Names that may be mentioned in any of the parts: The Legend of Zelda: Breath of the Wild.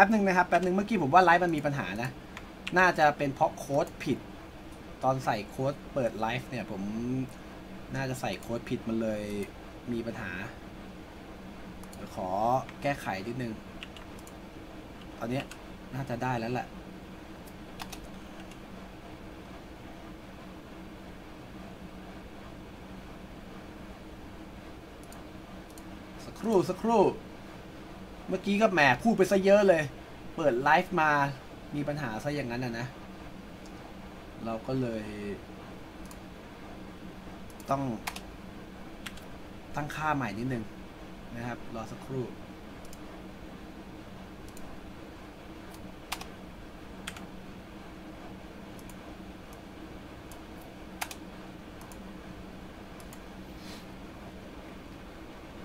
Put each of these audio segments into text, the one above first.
ป๊บนึงนะครับแป๊บนึงเมื่อกี้ผมว่าไลฟ์มันมีปัญหานะน่าจะเป็นเพราะโค้ดผิดตอนใส่โค้ดเปิดไลฟ์เนี่ยผมน่าจะใส่โค้ดผิดมันเลยมีปัญหาขอแก้ไขนิดนึงตอนนี้น่าจะได้แล้วแหละสักครู่เมื่อกี้ก็แหมพูดไปซะเยอะเลยเปิดไลฟ์มามีปัญหาซะอย่างนั้นนะเราก็เลยต้องตั้งค่าใหม่นิดนึงนะครับรอสักครู่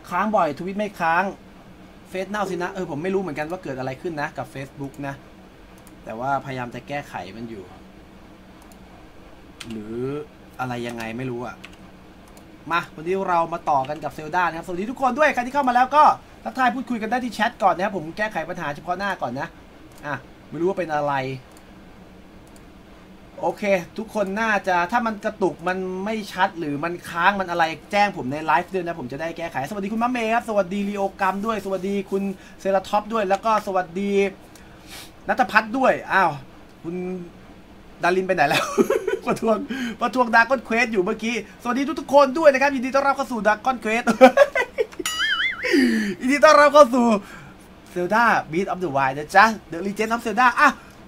ค้างบ่อยทวิตไม่ค้างเฟซเน่าสินะผมไม่รู้เหมือนกันว่าเกิดอะไรขึ้นนะกับ Facebook นะแต่ว่าพยายามจะแก้ไขมันอยู่หรืออะไรยังไงไม่รู้อะมาวันนี้เรามาต่อกันกับเซลดานะครับสวัสดีทุกคนด้วยใครที่เข้ามาแล้วก็ทักทายพูดคุยกันได้ที่แชทก่อนนะครับผมแก้ไขปัญหาเฉพาะหน้าก่อนนะไม่รู้ว่าเป็นอะไรโอเคทุกคนน่าจะถ้ามันกระตุกมันไม่ชัดหรือมันค้างมันอะไรแจ้งผมในไลฟ์ด้วยนะผมจะได้แก้ไขสวัสดีคุณมัมเมย์ครับสวัสดีลีโอกรัมด้วยสวัสดีคุณเซราท็อปด้วยแล้วก็สวัสดีณัฐพัฒน์ด้วยอ้าวคุณดารินไปไหนแล้ว ประทวงดาร์กอนเควสอยู่เมื่อกี้สวัสดีทุกคนด้วยนะครับยินดีต้อนรับเข้าสู่ดาร์กอนเควส ยินดีต้อนรับเข้าสู่เซลดาบีทออฟเดอะไวด์นะจ๊ะเดอะลีเจนด์ออฟเซลดา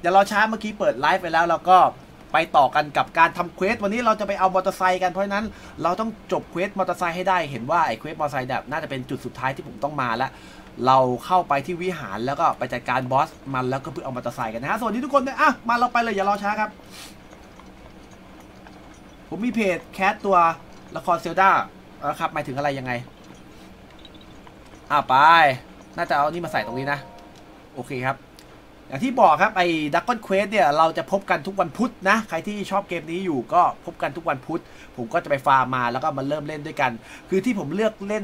อย่ารอช้าเมื่อกี้เปิดไลฟ์ไปแล้วเราก็ไปต่อกันกับการทำเควสวันนี้เราจะไปเอามอเตอร์ไซค์กันเพราะนั้นเราต้องจบเควสมอเตอร์ไซค์ให้ได้เห็นว่าไอ้เควสมอเตอร์ไซค์แบบน่าจะเป็นจุดสุดท้ายที่ผมต้องมาละเราเข้าไปที่วิหารแล้วก็ไปจัดการบอสมันแล้วก็เพื่อเอามอเตอร์ไซค์กันนะฮะสวัสดีทุกคนนะมาเราไปเลยอย่ารอช้าครับผมมีเพจแคสตัวละครเซลดาครับหมายถึงอะไรยังไงไปน่าจะเอานี่มาใส่ตรงนี้นะโอเคครับอย่างที่บอกครับไอ้ดักก้อนเควสเนี่ยเราจะพบกันทุกวันพุธนะใครที่ชอบเกมนี้อยู่ก็พบกันทุกวันพุธผมก็จะไปฟาร์มมาแล้วก็มาเริ่มเล่นด้วยกันคือที่ผมเลือกเล่น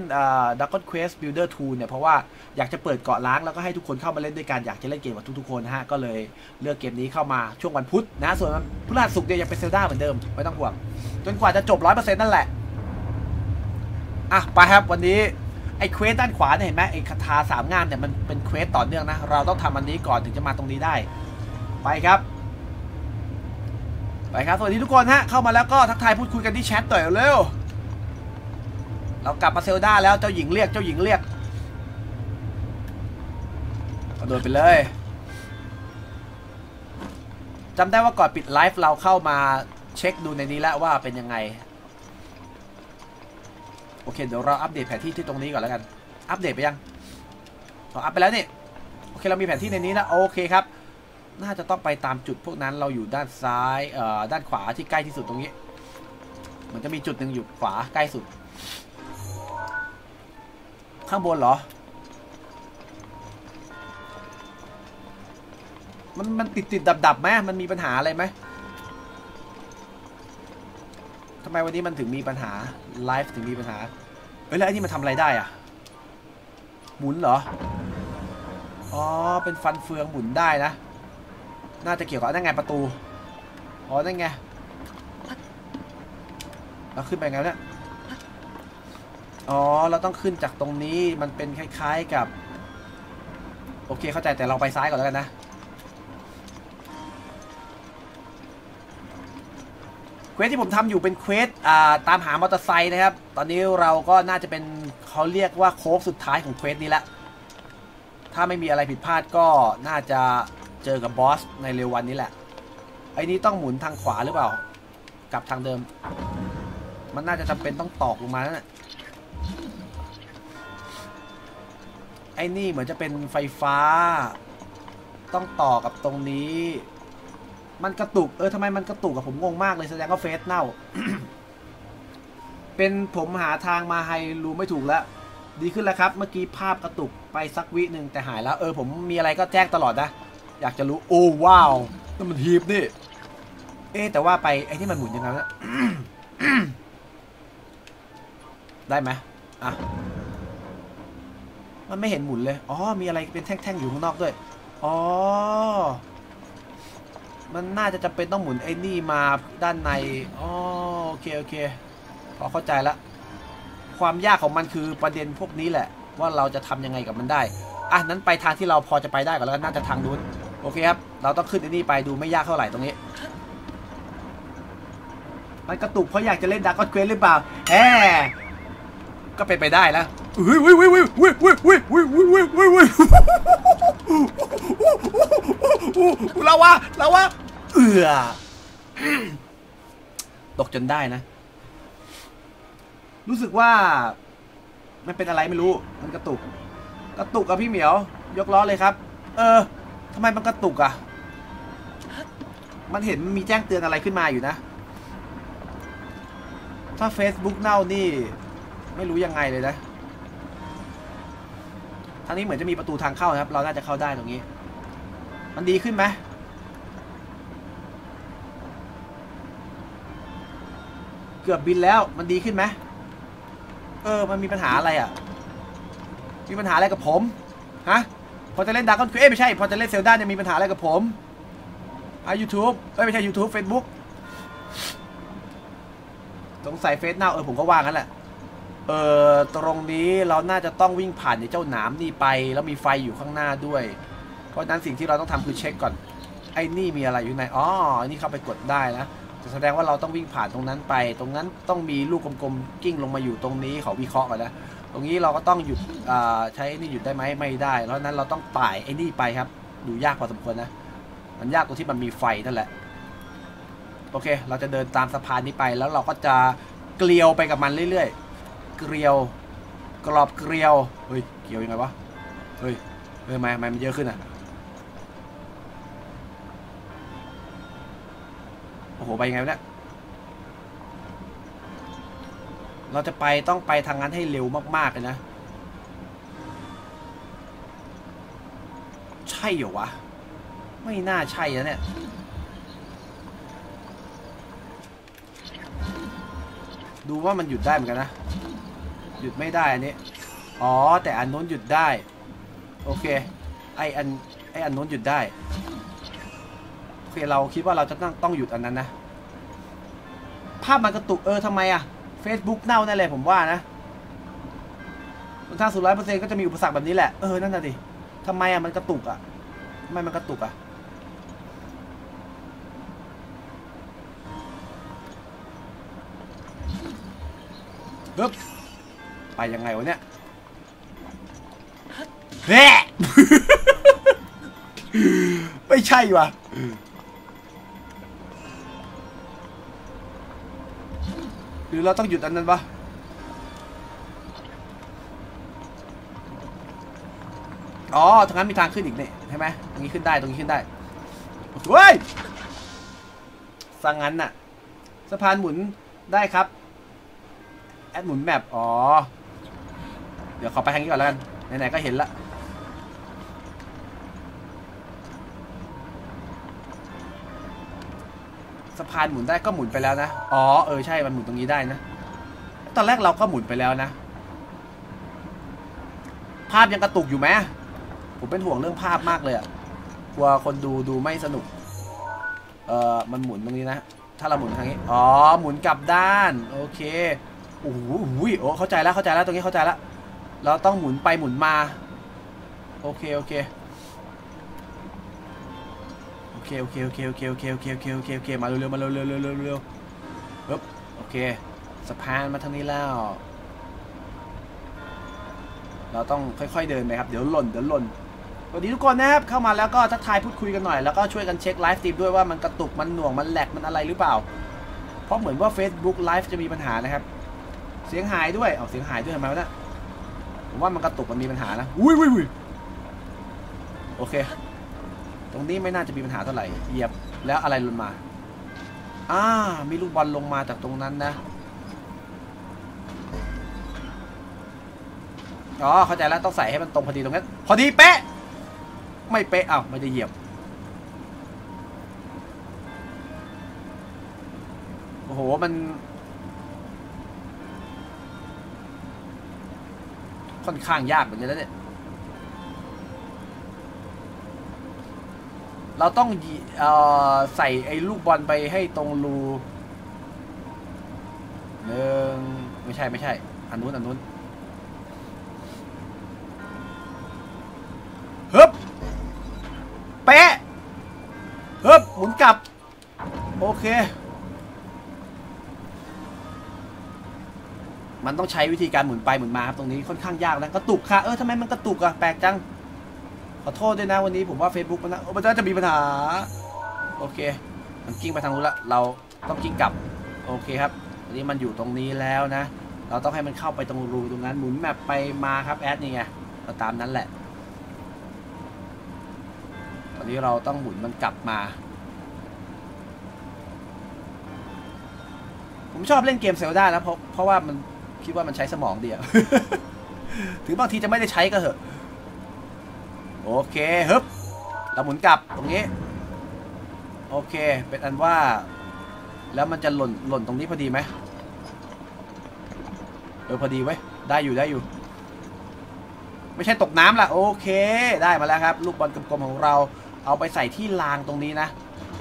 ดักก้อนเควสบิลเดอร์ทูเนี่ยเพราะว่าอยากจะเปิดเกาะล้างแล้วก็ให้ทุกคนเข้ามาเล่นด้วยกันอยากจะเล่นเกมกับทุกๆคนนะฮะก็เลยเลือกเกมนี้เข้ามาช่วงวันพุธนะส่วนพฤหัสศุกร์เนี่ยยังเป็นเซลดาเหมือนเดิมไม่ต้องห่วงจนกว่าจะจบ 100% นั่นแหละไปครับวันนี้ไอ้เควสด้านขวาเนี่ยเห็นไหมไอ้คาถาสามงามเนี่ยมันเป็นเควสต่อเนื่องนะเราต้องทำอันนี้ก่อนถึงจะมาตรงนี้ได้ไปครับสวัสดีทุกคนฮะเข้ามาแล้วก็ทักทายพูดคุยกันที่แชทต่อยเร็วเรากลับมาเซลดาแล้วเจ้าหญิงเรียกกระโดดไปเลยจำได้ว่าก่อนปิดไลฟ์เราเข้ามาเช็คดูในนี้แล้วว่าเป็นยังไงโอเคเดี๋ยวเราอัปเดตแผนที่ตรงนี้ก่อนแล้วกันอัปเดตไปยังเราอัปไปแล้วนี่โอเคเรามีแผนที่ในนี้แล้วโอเคครับน่าจะต้องไปตามจุดพวกนั้นเราอยู่ด้านซ้ายด้านขวาที่ใกล้ที่สุดตรงนี้มันจะมีจุดหนึ่งอยู่ขวาใกล้สุดข้างบนเหรอมันติดดับไหมมันมีปัญหาอะไรไหมทำไมวันนี้มันถึงมีปัญหาไลฟ์ถึงมีปัญหาแล้วไอ้นี่มันทำอะไรได้หมุนเหรออ๋อเป็นฟันเฟืองหมุนได้นะน่าจะเกี่ยวกับนั่นไงประตูอ๋อนั่นไงเราขึ้นไปไงเนี่ยอ๋อเราต้องขึ้นจากตรงนี้มันเป็นคล้ายๆกับโอเคเข้าใจแต่เราไปซ้ายก่อนแล้วกันนะเควสที่ผมทำอยู่เป็นเควสตามหามอเตอร์ไซค์นะครับตอนนี้เราก็น่าจะเป็นเขาเรียกว่าโค้งสุดท้ายของเควสนี้ละถ้าไม่มีอะไรผิดพลาดก็น่าจะเจอกับบอสในเร็ววันนี้แหละไอ้นี้ต้องหมุนทางขวาหรือเปล่ากลับทางเดิมมันน่าจะจำเป็นต้องตอกลงมานั่นแหละไอ้นี่เหมือนจะเป็นไฟฟ้าต้องต่อกับตรงนี้มันกระตุกทำไมมันกระตุกกับผมงงมากเลยแสดงว่าเฟสเน่า เป็นผมหาทางมาให้รู้ไม่ถูกแล้วดีขึ้นแล้วครับเมื่อกี้ภาพกระตุกไปสักวิหนึ่งแต่หายแล้วผมมีอะไรก็แจ้งตลอดนะอยากจะรู้โอ้ว้าวนั่นมันฮีบนี่แต่ว่าไปไอ้นี่มันหมุนยังไงนะ ได้ไหมมันไม่เห็นหมุนเลยอ๋อมีอะไรเป็นแท่งๆอยู่ข้างนอกด้วย อ๋อมันน่าจะจำเป็นต้องหมุนไอ้นี่มาด้านในอ๋อโอเคโอเคพอเข้าใจละความยากของมันคือประเด็นพวกนี้แหละว่าเราจะทำยังไงกับมันได้อ่ะนั้นไปทางที่เราพอจะไปได้ก่อนแล้วน่าจะทางนู้นโอเคครับเราต้องขึ้นไอ้นี่ไปดูไม่ยากเท่าไหร่ตรงนี้มันกระตุกเพราะอยากจะเล่นดาร์กออดเควสหรือเปล่าแหมก็เป็นไปได้แล้วเราวะเอือตกจนได้นะรู้สึกว่ามันเป็นอะไรไม่รู้มันกระตุกกระตุกอะพี่เหมียวยกล้อเลยครับทำไมมันกระตุกอะมันเห็นมีแจ้งเตือนอะไรขึ้นมาอยู่นะถ้า Facebook เน่านี่ไม่รู้ยังไงเลยนะทางนี้เหมือนจะมีประตูทางเข้านะครับเราน่าจะเข้าได้ตรงนี้มันดีขึ้นไหมเกือบบินแล้วมันดีขึ้นไหมมันมีปัญหาอะไรอ่ะมีปัญหาอะไรกับผมฮะพอจะเล่นดาร์กออนเควสไม่ใช่พอจะเล่นเซลดาจะมีปัญหาอะไรกับผมYouTube ไม่ใช่ YouTube Facebook สงสัยเฟซเน่าผมก็ว่างั้นแหละตรงนี้เราน่าจะต้องวิ่งผ่านในเจ้าหนามนี่ไปแล้วมีไฟอยู่ข้างหน้าด้วยเพราะฉะนั้นสิ่งที่เราต้องทำคือเช็คก่อนไอ้นี่มีอะไรอยู่ในอ๋อนี่เข้าไปกดได้นะแสดงว่าเราต้องวิ่งผ่านตรงนั้นไปตรงนั้นต้องมีลูกกลมๆกิ้งลงมาอยู่ตรงนี้เขาวิเคราะห์ก่อนนะตรงนี้เราก็ต้องหยุดใช้นี่หยุดได้ไหมไม่ได้เพราะฉะนั้นเราต้องป่ายไอ้นี่ไปครับดูยากพอสมควรนะมันยากตรงที่มันมีไฟนั่นแหละโอเคเราจะเดินตามสะพานนี้ไปแล้วเราก็จะเกลียวไปกับมันเรื่อยๆเกลียวกรอบเกลียวเฮ้ยเกลียวยังไงวะเฮ้ยไม่มันเยอะขึ้นอ่ะโอ้โหไปยังไงวะเนี่ยเราจะไปต้องไปทางนั้นให้เร็วมากๆเลยนะใช่เหรอวะไม่น่าใช่นะเนี่ยดูว่ามันหยุดได้เหมือนกันนะหยุดไม่ได้อันนี้อ๋อแต่อันนู้นหยุดได้โอเคไออันนู้นหยุดได้โอเคเราคิดว่าเราจะต้องหยุดอันนั้นนะภาพมันกระตุกทำไมอะ Facebook เน่าแน่เลยผมว่านะทาง100%ก็จะมีอุปสรรคแบบนี้แหละนั่นน่ะดิทำไมอะมันกระตุกอะทำไมมันกระตุกอะปึ๊บไปยังไงวะเนี่ยแหะ ไม่ใช่วะหรือเราต้องหยุดอันนั้นปะอ๋อทางนั้นมีทางขึ้นอีกเนี่ยใช่ไหมตรงนี้ขึ้นได้ตรงนี้ขึ้นได้เฮ้ยสังงั้นน่ะสะพานหมุนได้ครับแอดหมุนแมปอ๋อเดี๋ยวขอไปทางนี้ก่อนแล้วกันไหนๆก็เห็นละสะพานหมุนได้ก็หมุนไปแล้วนะอ๋อใช่มันหมุนตรงนี้ได้นะตอนแรกเราก็หมุนไปแล้วนะภาพยังกระตุกอยู่ไหมผมเป็นห่วงเรื่องภาพมากเลยอะกลัวคนดูไม่สนุกมันหมุนตรงนี้นะถ้าเราหมุนทางนี้อ๋อหมุนกลับด้านโอเคโอ้โหเข้าใจแล้วตรงนี้เข้าใจแล้วเราต้องหมุนไปหมุนมาโอเคมาเร็วๆโอเคสะพานมาทางนี้แล้วเราต้องค่อยๆเดินไปครับเดี๋ยวหล่นสวัสดีทุกคนนะครับเข้ามาแล้วก็ทักทายพูดคุยกันหน่อยแล้วก็ช่วยกันเช็คไลฟ์สตรีมด้วยว่ามันกระตุกมันหน่วงมันแหลกมันอะไรหรือเปล่าเพราะเหมือนว่า Facebook Live จะมีปัญหานะครับเสียงหายด้วยเสียงหายด้วยทำไมวะเนี่ยผมว่ามันกระตุกมันมีปัญหานะอุ้ยโอเคตรงนี้ไม่น่าจะมีปัญหาเท่าไหร่เหยียบแล้วอะไรลงมามีลูกบอลลงมาจากตรงนั้นนะเข้าใจแล้วต้องใส่ให้มันตรงพอดีตรงนั้นพอดีเป๊ะไม่เป๊ะไม่ได้เหยียบโอ้โหมันค่อนข้างยากเหมือนกันนะเนี่ย เราต้องใส่ไอ้ลูกบอลไปให้ตรงรูไม่ใช่อันนู้นฮึบเป๊ะฮึบหมุนกลับโอเคมันต้องใช้วิธีการหมุนไปหมุนมาครับตรงนี้ค่อนข้างยากนะกระตุกค่ะทำไมมันกระตุกอะแปลกจังขอโทษด้วยนะวันนี้ผมว่า Facebook มันน่าจะมีปัญหาโอเคมันกิ้งไปทางนู้นละเราต้องกิ้งกลับโอเคครับอันนี้มันอยู่ตรงนี้แล้วนะเราต้องให้มันเข้าไปตรงรูตรงนั้นหมุนแมปไปมาครับแอดนี่ไงเราตามนั้นแหละตอนนี้เราต้องหมุนมันกลับมาผมชอบเล่นเกมเซลดานะเพราะว่ามันคิดว่ามันใช้สมองเดียว ถึงบางทีจะไม่ได้ใช้ก็เหอะโอเคฮึบเราหมุนกลับตรงนี้โอเคเป็นอันว่าแล้วมันจะหล่นตรงนี้พอดีไหมพอดีไว้ได้อยู่ไม่ใช่ตกน้ำละโอเคได้มาแล้วครับลูกบอลกลมๆของเราเอาไปใส่ที่รางตรงนี้นะ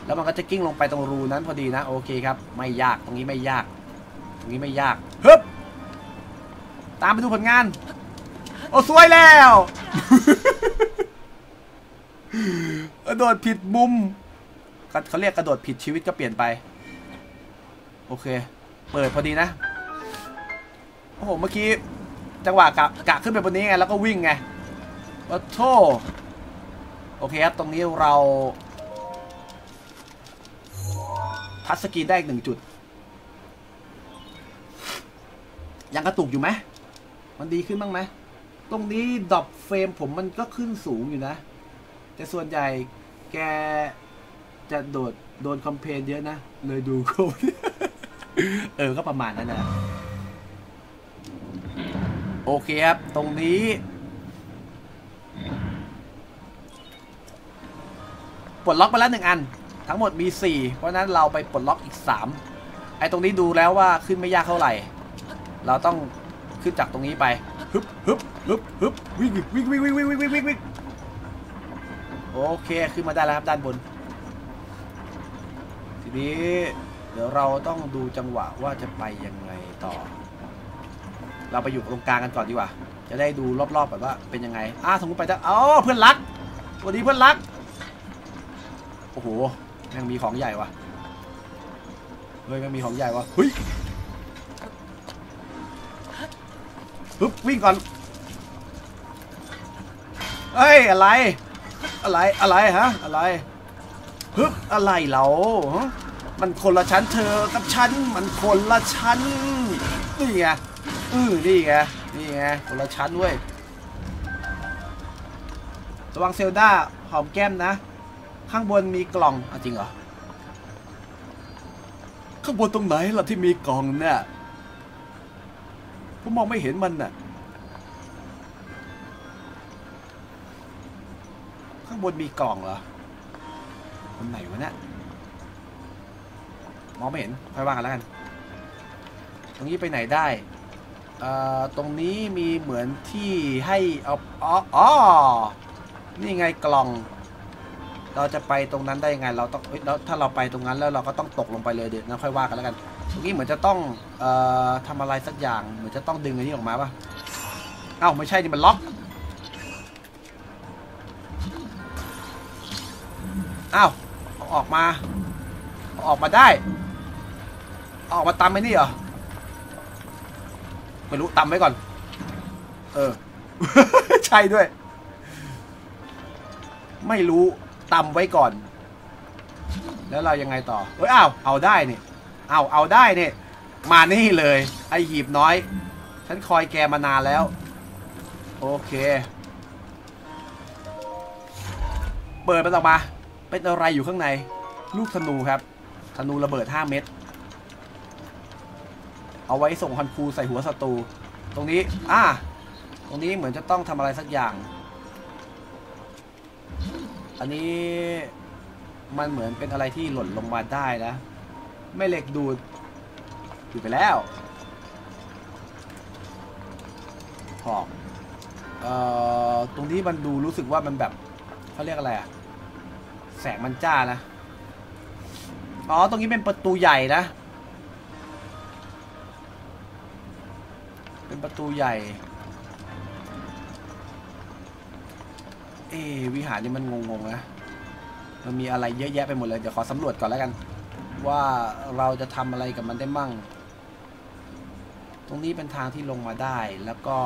แล้วมันก็จะกิ้งลงไปตรงรูนั้นพอดีนะโอเคครับไม่ยากตรงนี้ไม่ยากฮึบตามไปดูผลงานโอ้สวยแล้ว โดดผิดมุมเขาเรียกกระโดดผิดชีวิตก็เปลี่ยนไปโอเคเปิดพอดีนะโอ้โหเมื่อกี้จังหวะกะขึ้นไปบนนี้ไงแล้วก็วิ่งไงโอ้โธ่โอเคครับตรงนี้เราทัชสกรีนได้อีก1 จุดยังกระตุกอยู่ไหมมันดีขึ้นบ้างไหมตรงนี้ดรอปเฟรมผมมันก็ขึ้นสูงอยู่นะแต่ส่วนใหญ่แกจะโดนคอมเพลนเยอะนะเลยดูเขา ก็ประมาณนั้นนะโอเคครับตรงนี้ปลดล็อกไปแล้ว1 อันทั้งหมดมี4เพราะนั้นเราไปปลดล็อกอีก3ไอ้ตรงนี้ดูแล้วว่าขึ้นไม่ยากเท่าไหร่เราต้องขึ้นจากตรงนี้ไปฮึบวิ่งโอเคขึ้นมาได้แล้วครับด้านบนทีนี้เดี๋ยวเราต้องดูจังหวะว่าจะไปยังไงต่อเราไปอยู่ตรงกลางกันก่อนดีกว่าจะได้ดูรอบๆแบบว่าเป็นยังไงสมมติไปจะเพื่อนรักวันนี้เพื่อนรักโอ้โหยังมีของใหญ่ว่ะเฮ้ยยังมีของใหญ่ว่ะเฮ้ยปึ๊บวิ่งก่อนเอ้ยอะไรฮะอะไรปึ๊บอะไรเหรอมันคนละชั้นเธอกับฉันมันคนละชั้นนี่ไงนี่ไงคนละชั้นเว้ยระวังเซลดาหอมแก้มนะข้างบนมีกล่องจริงเหรอข้างบนตรงไหนล่ะที่มีกล่องเนี่ยผมมองไม่เห็นมันน่ะข้างบนมีกล่องเหรอคนไหนวะเนี่ยมองไม่เห็นค่อยว่ากันแล้วกันตรงนี้ไปไหนได้ตรงนี้มีเหมือนที่ให้เอานี่ไงกล่องเราจะไปตรงนั้นได้ยังไงเราต้องถ้าเราไปตรงนั้นแล้วเราก็ต้องตกลงไปเลยเดี๋ยวค่อยว่ากันแล้วกันตรงนี้เหมือนจะต้องทำอะไรสักอย่างเหมือนจะต้องดึงอันนี้ออกมาป่ะไม่ใช่นี่มันล็อกออกมาได้ออกมาตามไปนี่เหรอไม่รู้ตามไว้ก่อนใช่ด้วยไม่รู้ตำไว้ก่อนแล้วเรายังไงต่อเอาได้นี่เอาได้นี่มานี่เลยไอหีบน้อยฉันคอยแกมานานแล้วโอเคเปิดมันออกมาเป็นอะไรอยู่ข้างในลูกธนูครับธนูระเบิด5 เม็ดเอาไว้ส่งฮันคูใส่หัวศัตรูตรงนี้ตรงนี้เหมือนจะต้องทำอะไรสักอย่างอันนี้มันเหมือนเป็นอะไรที่หล่นลงมาได้นะไม่เหล็กดูดไปแล้วขอบตรงนี้มันดูรู้สึกว่ามันแบบเขาเรียกอะไรอะ แสงมันจ้านะอ๋อตรงนี้เป็นประตูใหญ่นะเป็นประตูใหญ่เอวิหารนี่มันงงๆนะมันมีอะไรเยอะแยะไปหมดเลยเดี๋ยวขอสำรวจก่อนแล้วกันว่าเราจะทำอะไรกับมันได้มั่งตรงนี้เป็นทางที่ลงมาได้แล้วก็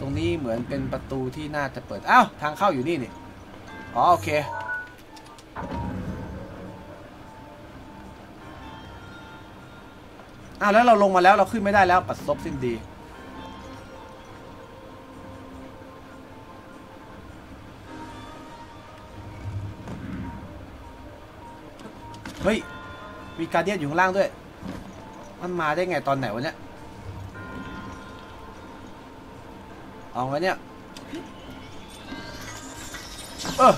ตรงนี้เหมือนเป็นประตูที่น่าจะเปิดอ้าวทางเข้าอยู่นี่นี่อ๋อโอเคอ้าวแล้วเราลงมาแล้วเราขึ้นไม่ได้แล้วปัดซบสิ้นดีเฮ้ยมีการเดียนอยู่ข้างล่างด้วยมันมาได้ไงตอนไหนวะเนี่ยเอาไงเนี่ยฮึบ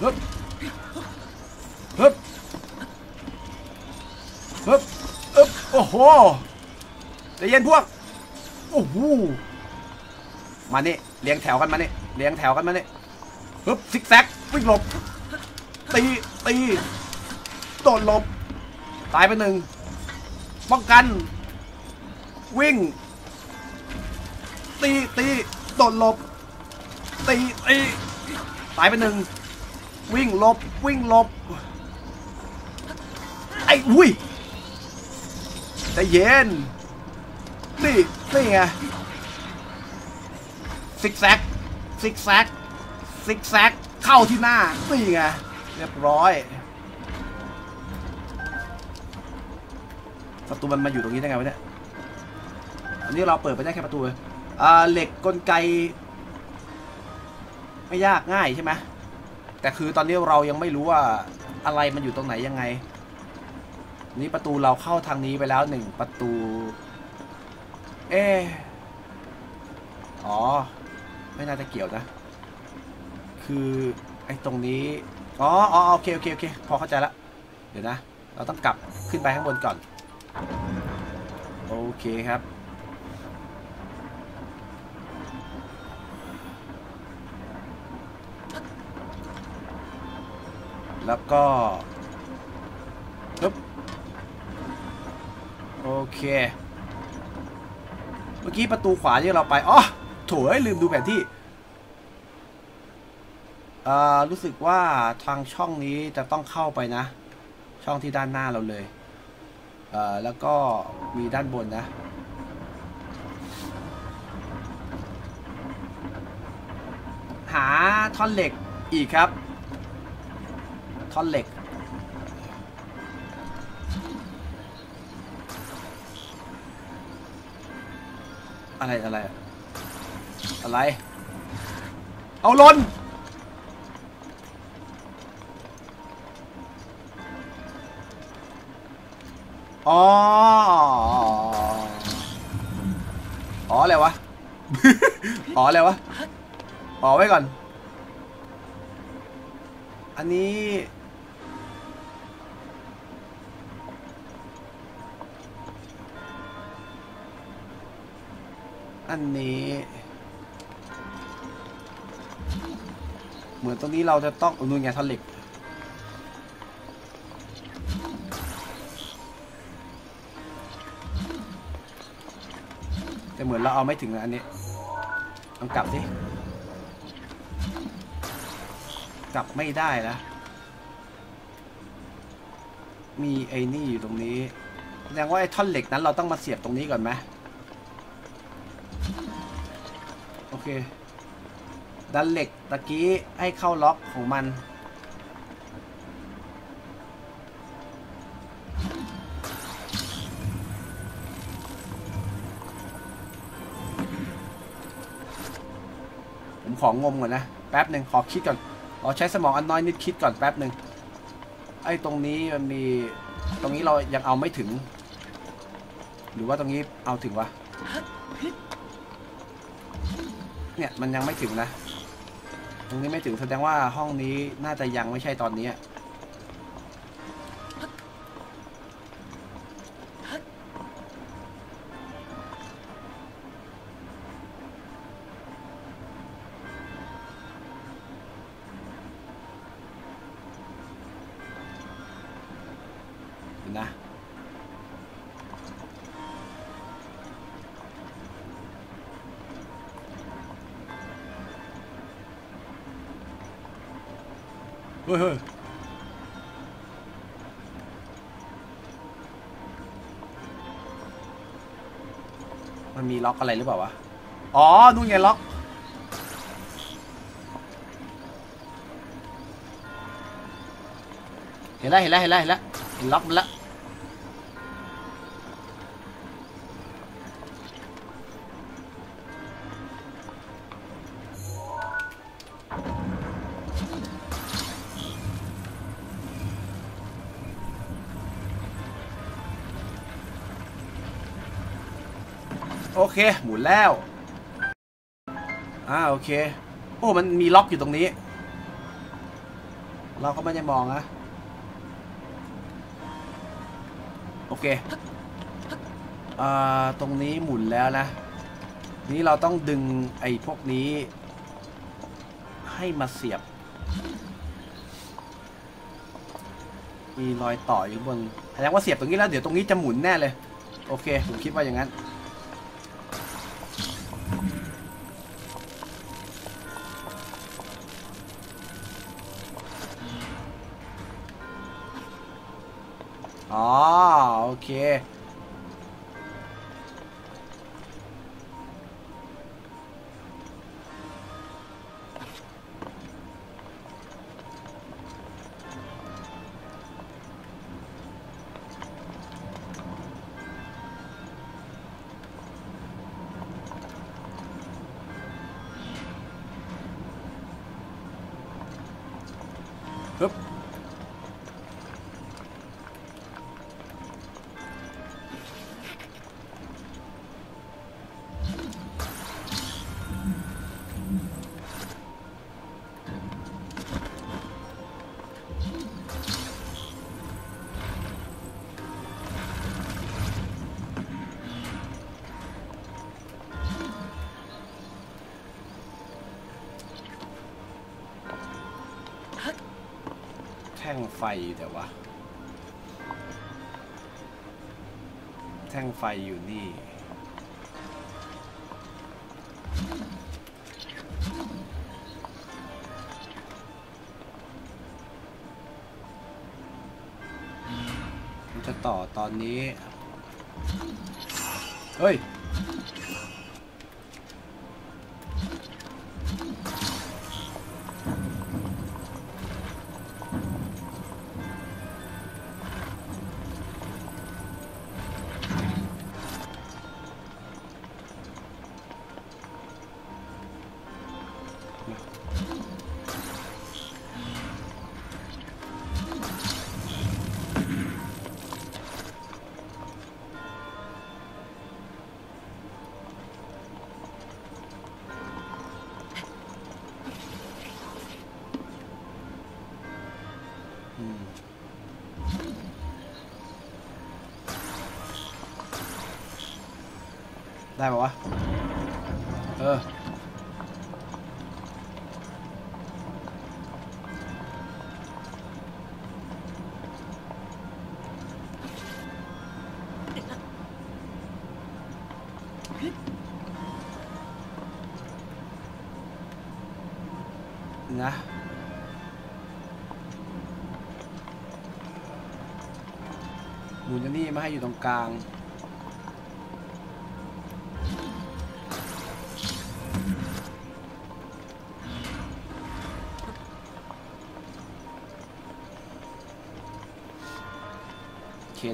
ฮึบฮึบฮึบโอ้โหใจเย็นพวกโอ้โหมานี่เลี้ยงแถวกันมานี่เลี้ยงแถวกันมานี่ฮึบซิกแซกวิ่งหลบตีตีโดนหลบตายไปหนึ่งป้องกันวิ่งตีตีโดนหลบตีตีตายไปหนึ่งวิ่งหลบวิ่งหลบไอ้วุ้ยใจเย็นนี่นี่ไงซิกแซกซิกแซกซิกแซกเข้าที่หน้านี่ไงเรียบร้อยประตูมันมาอยู่ตรงนี้ได้ไงวะเนี่ยอันนี้เราเปิดไปได้แค่ประตูเลยเหล็กกลไกไม่ยากง่ายใช่ไหมแต่คือตอนนี้เรายังไม่รู้ว่าอะไรมันอยู่ตรงไหนยังไงนี่ประตูเราเข้าทางนี้ไปแล้วหนึ่งประตูเอออ๋อไม่น่าจะเกี่ยวนะคือไอ้ตรงนี้อ๋ออ๋อโอเคโอเคโอเคพอเข้าใจละเดี๋ยวนะเราต้องกลับขึ้นไปข้างบนก่อนโอเคครับแล้วก็ปึ๊บโอเคเมื่อกี้ประตูขวาที่เราไปอ๋อโถ่ลืมดูแผนที่รู้สึกว่าทางช่องนี้จะต้องเข้าไปนะช่องที่ด้านหน้าเราเลยแล้วก็มีด้านบนนะหาท่อนเหล็กอีกครับท่อนเหล็กอะไรอะไรอะไรเอาลนอ๋ออ๋ออะไรวะอ๋ออะไรวะอ๋อไว้ก่อนอันนี้อันนี้เหมือนตรงนี้เราจะต้องนู่นไงท่อนเหล็กแต่เหมือนเราเอาไม่ถึงนะอันนี้ต้องกลับสิกลับไม่ได้นะมีไอ้นี่อยู่ตรงนี้แสดงว่าไอ้ท่อนเหล็กนั้นเราต้องมาเสียบตรงนี้ก่อนไหมโอเคดันเหล็กตะกี้ให้เข้าล็อกของมันผมของงมก่อนนะแป๊บหนึ่งขอคิดก่อนอ๋อใช้สมองอันน้อยนิดคิดก่อนแป๊บหนึ่งไอ้ตรงนี้มันมีตรงนี้เรายังเอาไม่ถึงหรือว่าตรงนี้เอาถึงวะเนี่ยมันยังไม่ถึงนะตรงนี้ไม่ถึงแสดงว่าห้องนี้น่าจะยังไม่ใช่ตอนนี้喂喂。มันมีล็อกอะไรหรือเปล่าวะอ๋อนู่นไงล็อกเห็นแล้วเห็นแล้วเห็นแล้วเห็นแล้วเห็นล็อกมันแล้วโอเคหมุนแล้วโอเคโอ้มันมีล็อกอยู่ตรงนี้เราก็ไม่ได้มองนะโอเคตรงนี้หมุนแล้วนะนี้เราต้องดึงไอ้พวกนี้ให้มาเสียบมีรอยต่ออยู่บนแสดงว่าเสียบตรงนี้แล้วเดี๋ยวตรงนี้จะหมุนแน่เลยโอเคผมคิดว่าอย่างนั้นอ๋อโอเคฮึบแท่งไฟอยู่แต่ว่าแท่งไฟอยู่นี่มันจะต่อตอนนี้เฮ้ยได้ป่าววะนะหมุนนี่มาให้อยู่ตรงกลาง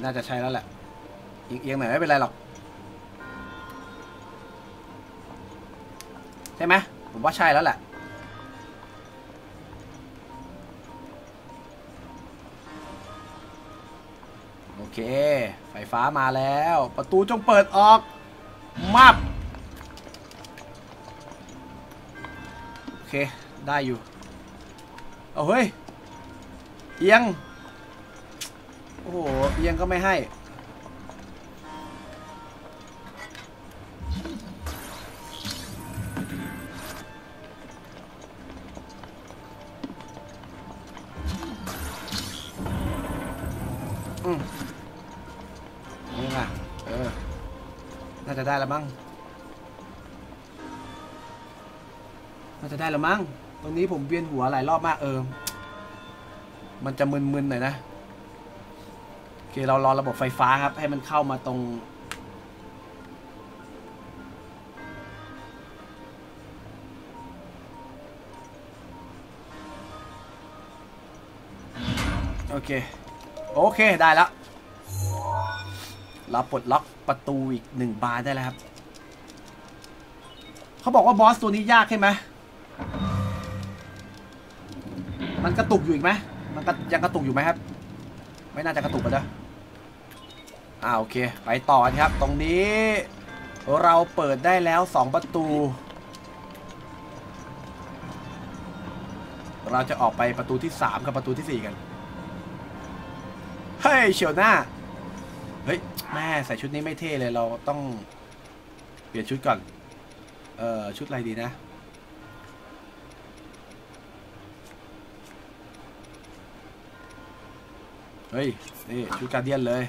น่าจะใช่แล้วแหละอีกเอียงหน่อยไม่เป็นไรหรอกใช่ไหมผมว่าใช่แล้วแหละโอเคไฟฟ้ามาแล้วประตูจงเปิดออกมับโอเคได้อยู่เอาเฮ้ยเอียงโอ้โหเอียงก็ไม่ให้นี่ไงน่าจะได้แล้วมั้งตรงนี้ผมเวียนหัวหลายรอบมาก มันจะมึนๆหน่อยนะโอเคเรารอระบบไฟฟ้าครับให้มันเข้ามาตรงโอเคได้แล้วเราปลดล็อกประตูอีก1บานได้แล้วครับเขาบอกว่าบอสตัวนี้ยากใช่ไหมมันกระตุกอยู่อีกไหมมันยังกระตุกอยู่ไหมครับไม่น่าจะกระตุกแล้วนะโอเคไปต่อครับตรงนี้เราเปิดได้แล้ว2ประตูเราจะออกไปประตูที่3กับประตูที่4กันเฮ้ยเฉียวหน้าเฮ้ยแม่ใส่ชุดนี้ไม่เท่เลยเราต้องเปลี่ยนชุดก่อนชุดอะไรดีนะเฮ้ยนี่ชุดการ์เดียนเลย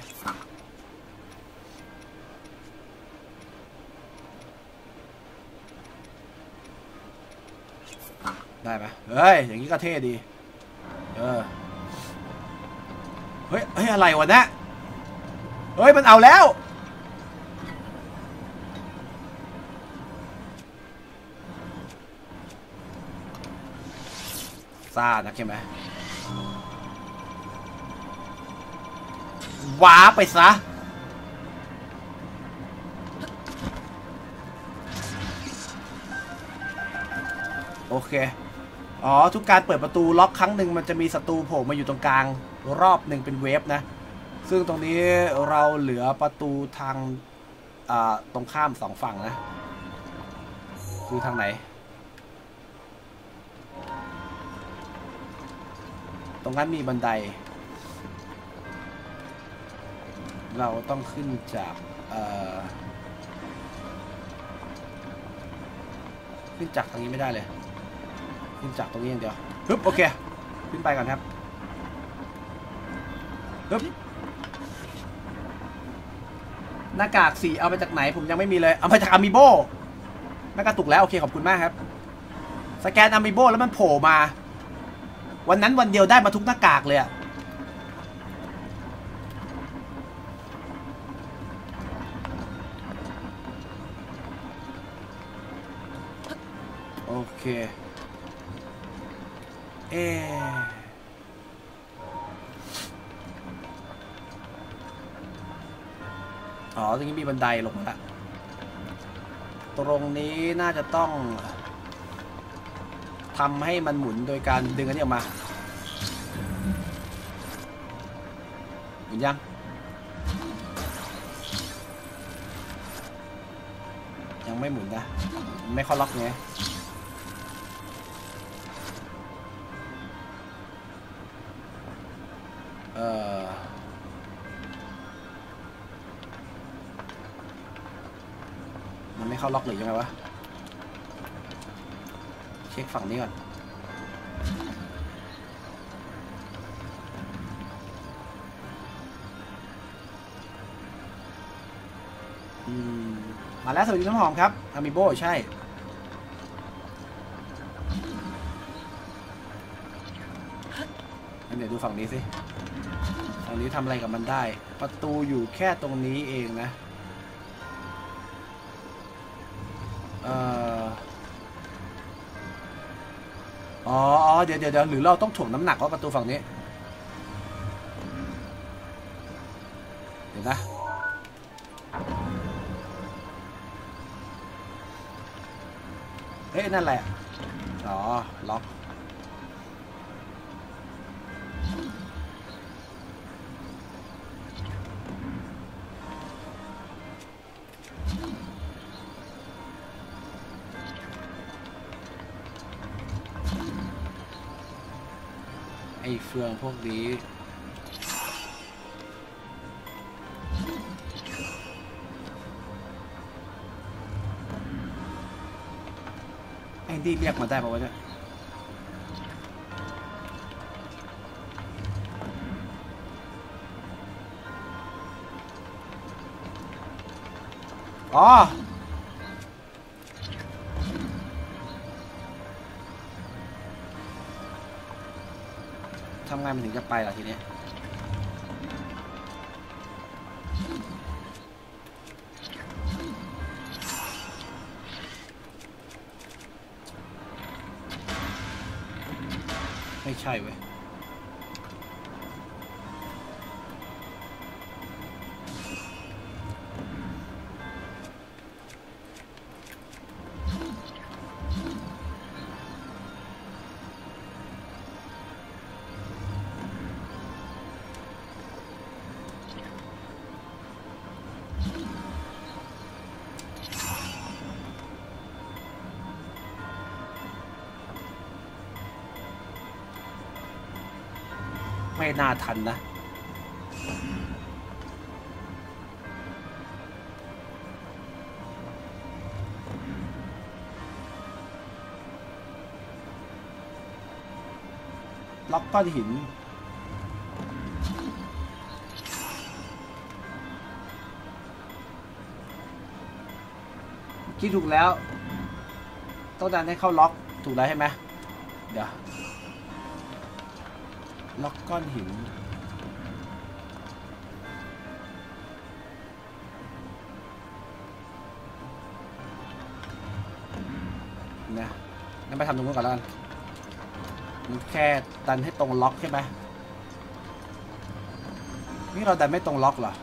ได้ไหมเฮ้ยอย่างนี้ก็เท่ดีเฮ้ยอะไรวะเนี่ยเฮ้ยมันเอาแล้วซ่านะใช่ไหมว้าไปซะโอเคทุกการเปิดประตูล็อกครั้งหนึ่งมันจะมีศัตรูโผล่มาอยู่ตรงกลางรอบหนึ่งเป็นเวฟนะซึ่งตรงนี้เราเหลือประตูทางตรงข้าม2ฝั่งนะคือทางไหนตรงนั้นมีบันไดเราต้องขึ้นจากตรงนี้ไม่ได้เลยขึ้นจากตรงนี้อย่างเดียวปึ๊บโอเคขึ้นไปก่อนครับปึ๊บหน้ากาก4เอาไปจากไหนผมยังไม่มีเลยเอาไปจากอามิโบหน้ากากตุกแล้วโอเคขอบคุณมากครับสแกนอามิโบแล้วมันโผล่มาวันนั้นวันเดียวได้มาทุกหน้ากากเลยอะโอเคตรงนี้มีบันไดลงมาตรงนี้น่าจะต้องทำให้มันหมุนโดยการดึงอันนี้ออกมาหมุนยังไม่หมุนนะไม่ค่อยล็อกไงมันไม่เข้าล็อกหรือยังไงวะเช็คฝั่งนี้ก่อนมาแล้วสวัสดีน้ำหอมครับอามิโบใช่เดี๋ยวดูฝั่งนี้สิฝั่งนี้ทำอะไรกับมันได้ประตูอยู่แค่ตรงนี้เองนะเดี๋ยวหรือเราต้องถ่วงน้ำหนักว่าประตูฝั่งนี้เดี๋ยวนะเฮ้ยนั่นแหละล็อกเฟืองพวกนี้ไอ้นี่เรียกมาได้ป่าววะเนี่ยท ทำไงมันถึงจะไปล่ะทีนี้ไม่ใช่เว้ยไม่น่าทันนะล็อกก้อนหินคิดถูกแล้วต้องการให้เข้าล็อกถูกแล้วใช่ไหมเดี๋ยวล็อกก้อนหินนะงั้นไปทำตรงนู้นก่อนแล้วกันมันแค่ดันให้ตรงล็อกใช่ไหมนี่เราดันไม่ตรงล็อกเหรอ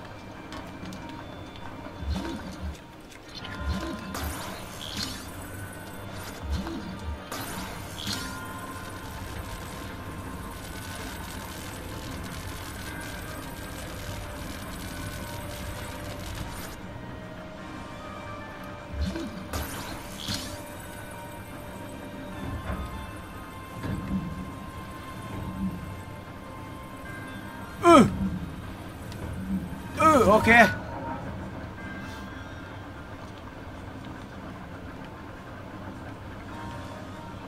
โอเคโอเคเข้าอย่างนี้ได้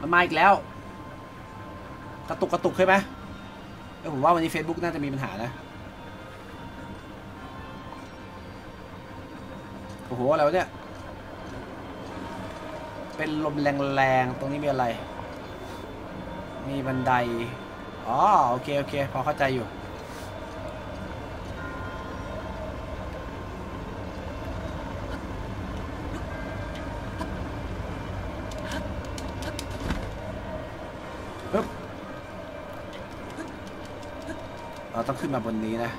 มันมาอีกแล้วกระตุกใช่ไหมแล้วผมว่าวันนี้ Facebook น่าจะมีปัญหานะโอ้โหอะไรวะเนี่ยเป็นลมแรงๆตรงนี้มีอะไรมีบันไดอ๋อโอเคโอเคพอเข้าใจอยู่ปึ๊บเราต้องขึ้นมาบนนี้นะ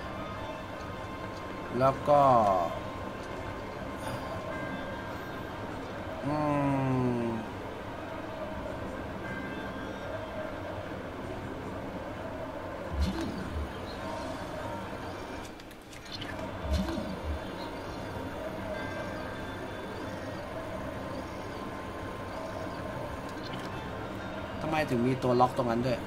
แล้วก็ถึงมีตัวล็อกตรงนั้นด้วย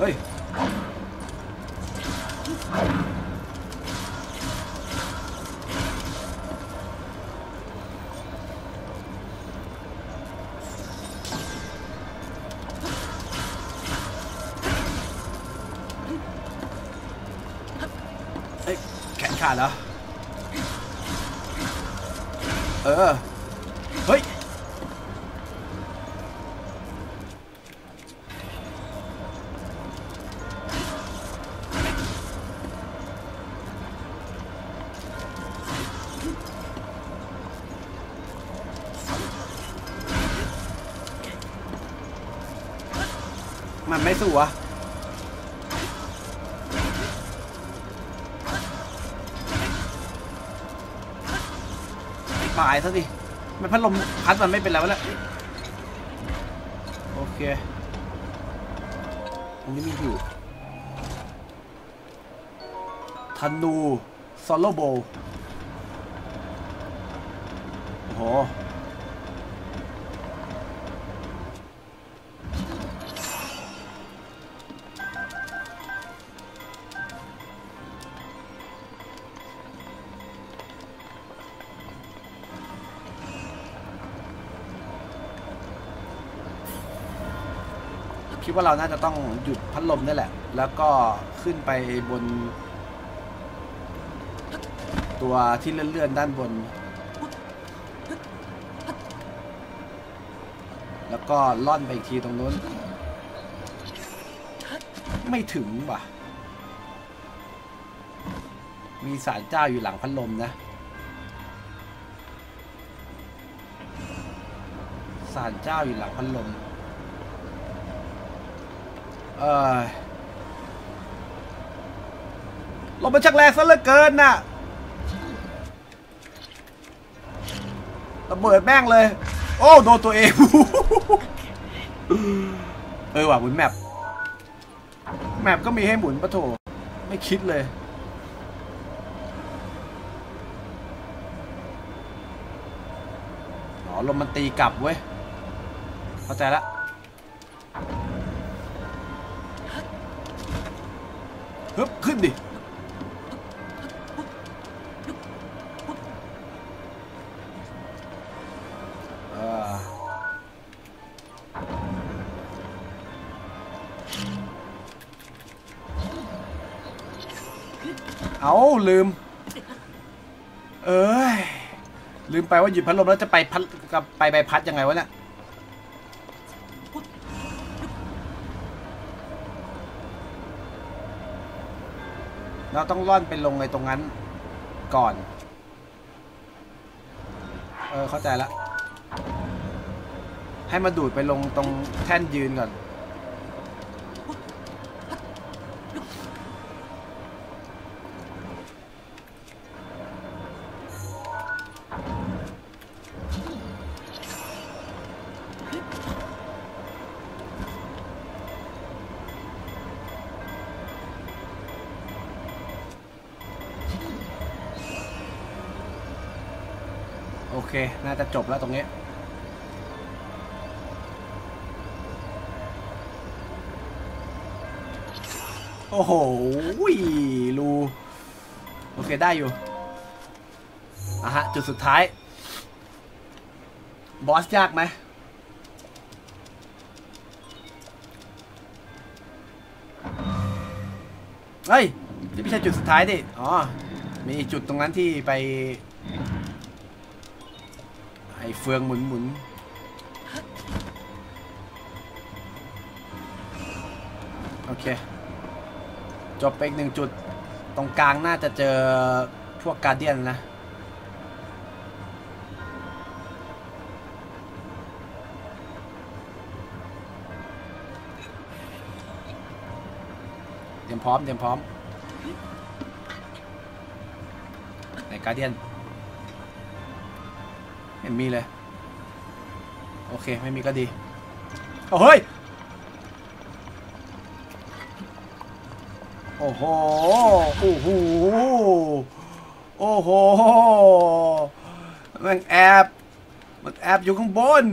เฮ้ยแขนขาดเหรอเฮ้ยมันไม่สู้วะตายซะดิมันพัดลมพัดมันไม่เป็นแล้วละโอเคตรงนี้มีอยู่ ธนูซอลโลโบโอ้โหคิดว่าเราน่าจะต้องหยุดพัดลมนี่แหละแล้วก็ขึ้นไปบนตัวที่เลื่อนๆด้านบนแล้วก็ล่อนไปอีกทีตรงนู้นไม่ถึงว่ะมีศาลเจ้าอยู่หลังพัดลมนะศาลเจ้าอยู่หลังพัดลมลมมันชักแรงซะเหลือเกินน่ะระเบิดแม่งเลยโอ้โดนตัวเอง ว่ะหมุนแมปก็มีให้หมุนปะโถไม่คิดเลยอ๋อลมมันตีกลับเว้ยเข้าใจละฮึบขึ้นดิเอาลืมลืมไปว่าหยิบพัดลมแล้วจะไปพัดกับไปใบพัดยังไงวะเนี่ยเราต้องล่อนไปลงในตรงนั้นก่อนเข้าใจละให้มาดูดไปลงตรงแท่นยืนก่อนโอเคน่าจะจบแล้วตรงนี้โอ้โหรูโอเคได้อยู่อ่ะฮะจุดสุดท้ายบอสยากไหมเฮ้ยนี่ไม่ใช่จุดสุดท้ายดิอ๋อมีจุดตรงนั้นที่ไปไอ้เฟืองหมุนๆโอเคจบไปอีกหนึ่งจุดตรงกลางน่าจะเจอพวกการ์เดียนนะเตรียมพร้อมไอ้การ์เดียนเห็นมีเลยโอเคไม่มีก็ดีเฮ้ยโอ้โหโอ้โหโอ้โหมันแอบอยู่ข้างบน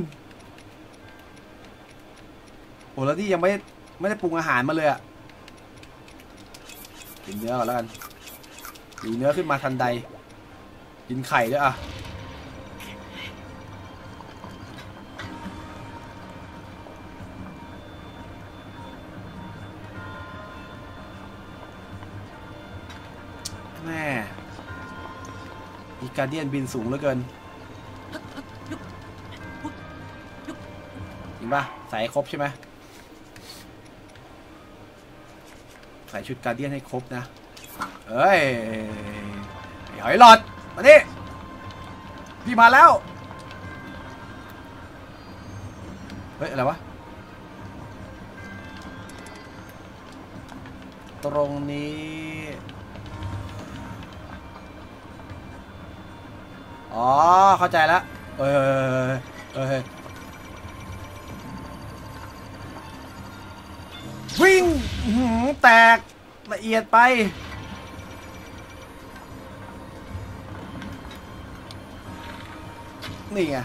โอ้แล้วที่ยังไม่ได้ปรุงอาหารมาเลยอ่ะกินเนื้อก่อนแล้วกันกินเนื้อขึ้นมาทันใดกินไข่ด้วยอ่ะแม่อีการ์เดียนบินสูงเหลือเกินจริงป่ะใส่ครบใช่ไหมใส่ชุดการ์เดียนให้ครบนะเอ้ยหอยหลอดมาดิพี่มาแล้วเฮ้ยอะไรวะตรงนี้อ๋อเข้าใจแล้ววิ่งแตกละเอียดไป นี่ไง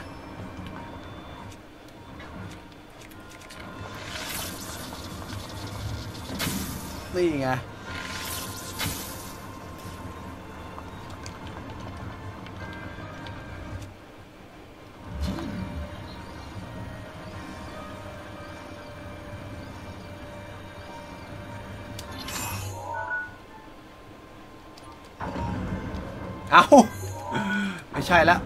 นี่ไงเอาไม่ใช่แล้ว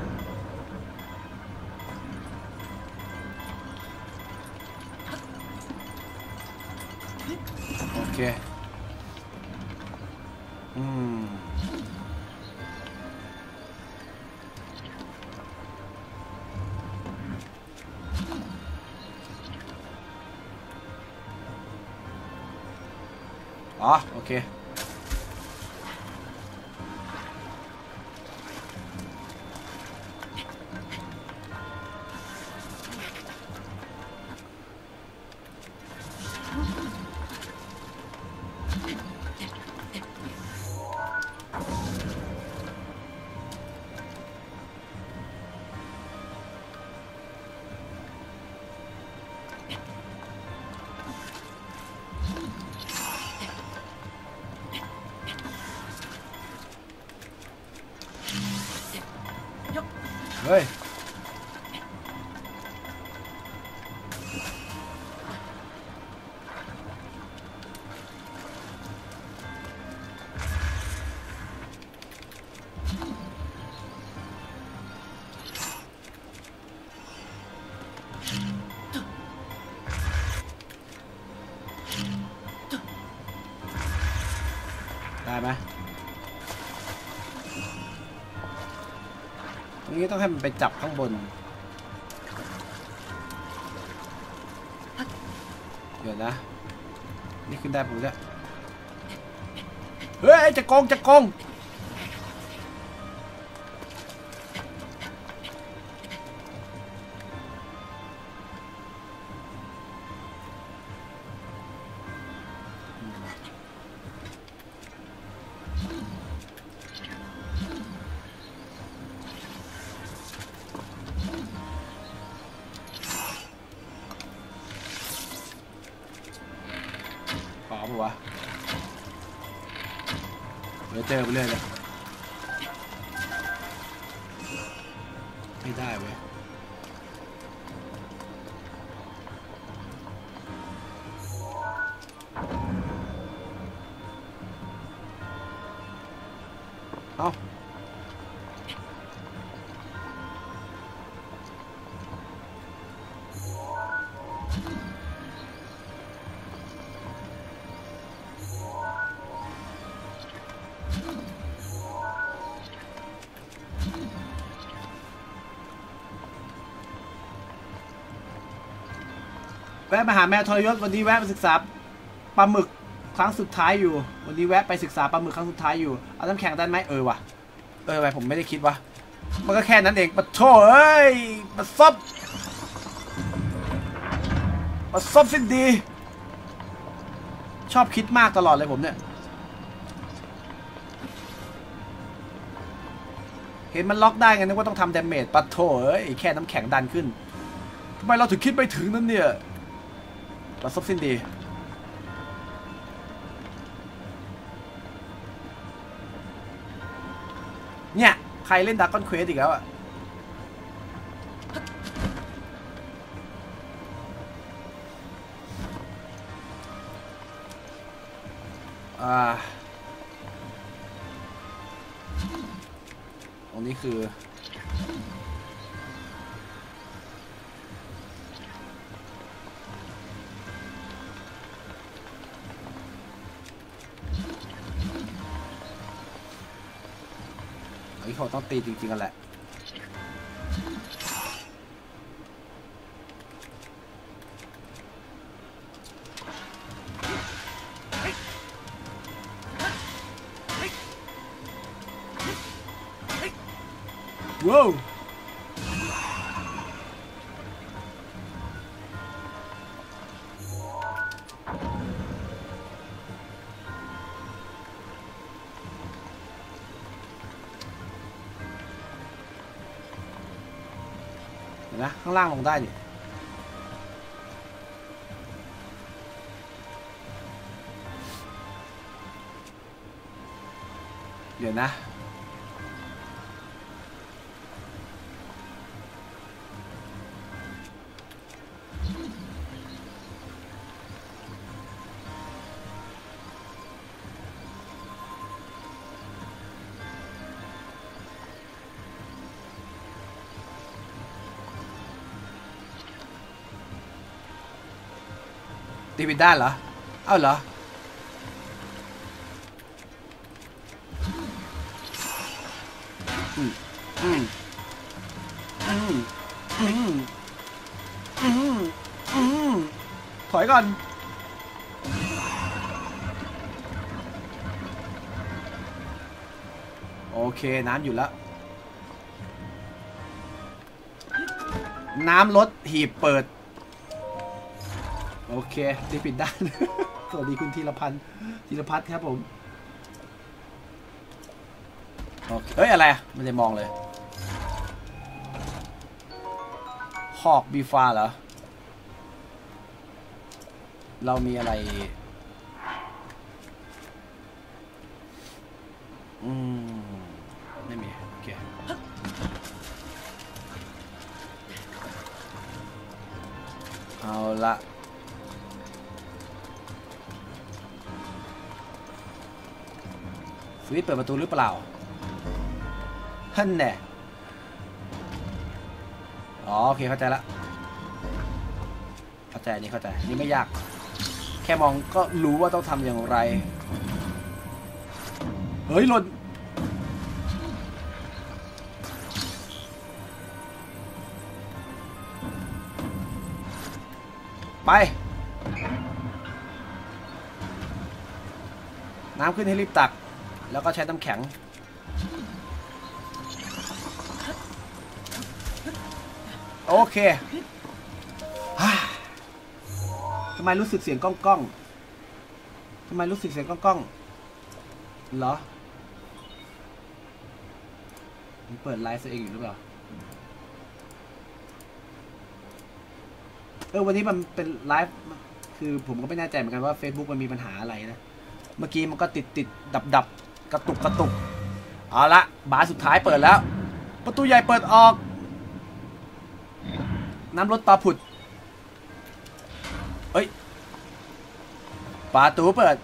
โอเคอ๋อโอเคเฮ้ยได้ไหมนี่ต้องให้มันไปจับข้างบนเดี๋ยวนะนี่ขึ้นได้ปุ๊บแล้วเฮ้ยจะโกงเจอไปเรื่อยเลยไม่ได้เว้ยเอาแวะมาหาแม่ทรยศวันนี้แวะไปศึกษาปลาหมึกครั้งสุดท้ายอยู่วันนี้แวะไปศึกษาปลาหมึกครั้งสุดท้ายอยู่เอาน้ำแข็งได้ไหมว่ะไปผมไม่ได้คิดว่ะมันก็แค่นั้นเองปะโถเอ้ยปะซบสิดีชอบคิดมากตลอดเลยผมเนี่ยเห็นมันล็อกได้ไงนึกว่าต้องทำดาเมจปะโถเอ้ยแค่น้ำแข็งดันขึ้นทำไมเราถึงคิดไปถึงนั้นเนี่ยเราซบสิ้นดีเนี่ยใครเล่นดาร์กอนเควสอีกแล้วอะตรงนี้คือเขาต้องตีจริงๆกันแหละว้าว ห็นไหมข้างล่างลงได้ดิเดี๋ยวนะตีบินได้เหรอเอ้าเหรอถอยก่อนโอเคน้ำอยู่แล้วน้ำลดหีบเปิดโอเคตีปิดด้านสวัสดีคุณธีรพัฒน์ครับผมเฮ้ยอะไรไม่ได้มองเลยหอกบีฟ้าเหรอเรามีอะไรไม่มีโอเคเอาละสวิตช์เปิดประตูหรือเปล่าท่านแน่อ๋อโอเคเข้าใจละเข้าใจนี่เข้าใจนี่ไม่ยากแค่มองก็รู้ว่าต้องทำอย่างไรเฮ้ยหล่นไปน้ำขึ้นให้รีบตักแล้วก็ใช้น้ำแข็งโอเคทำไมรู้สึกเสียงก้องๆทำไมรู้สึกเสียงก้องๆเหรอมันเปิดไลฟ์ตัวเองอยู่หรือเปล่าวันนี้มันเป็นไลฟ์คือผมก็ไม่แน่ใจเหมือนกันว่า Facebook มันมีปัญหาอะไรนะเมื่อกี้มันก็ติดดับๆกระตุกเอาละบาร์สุดท้ายเปิดแล้วประตูใหญ่เปิดออกน้ำรถปลาผุดเอ้ยประตูเปิด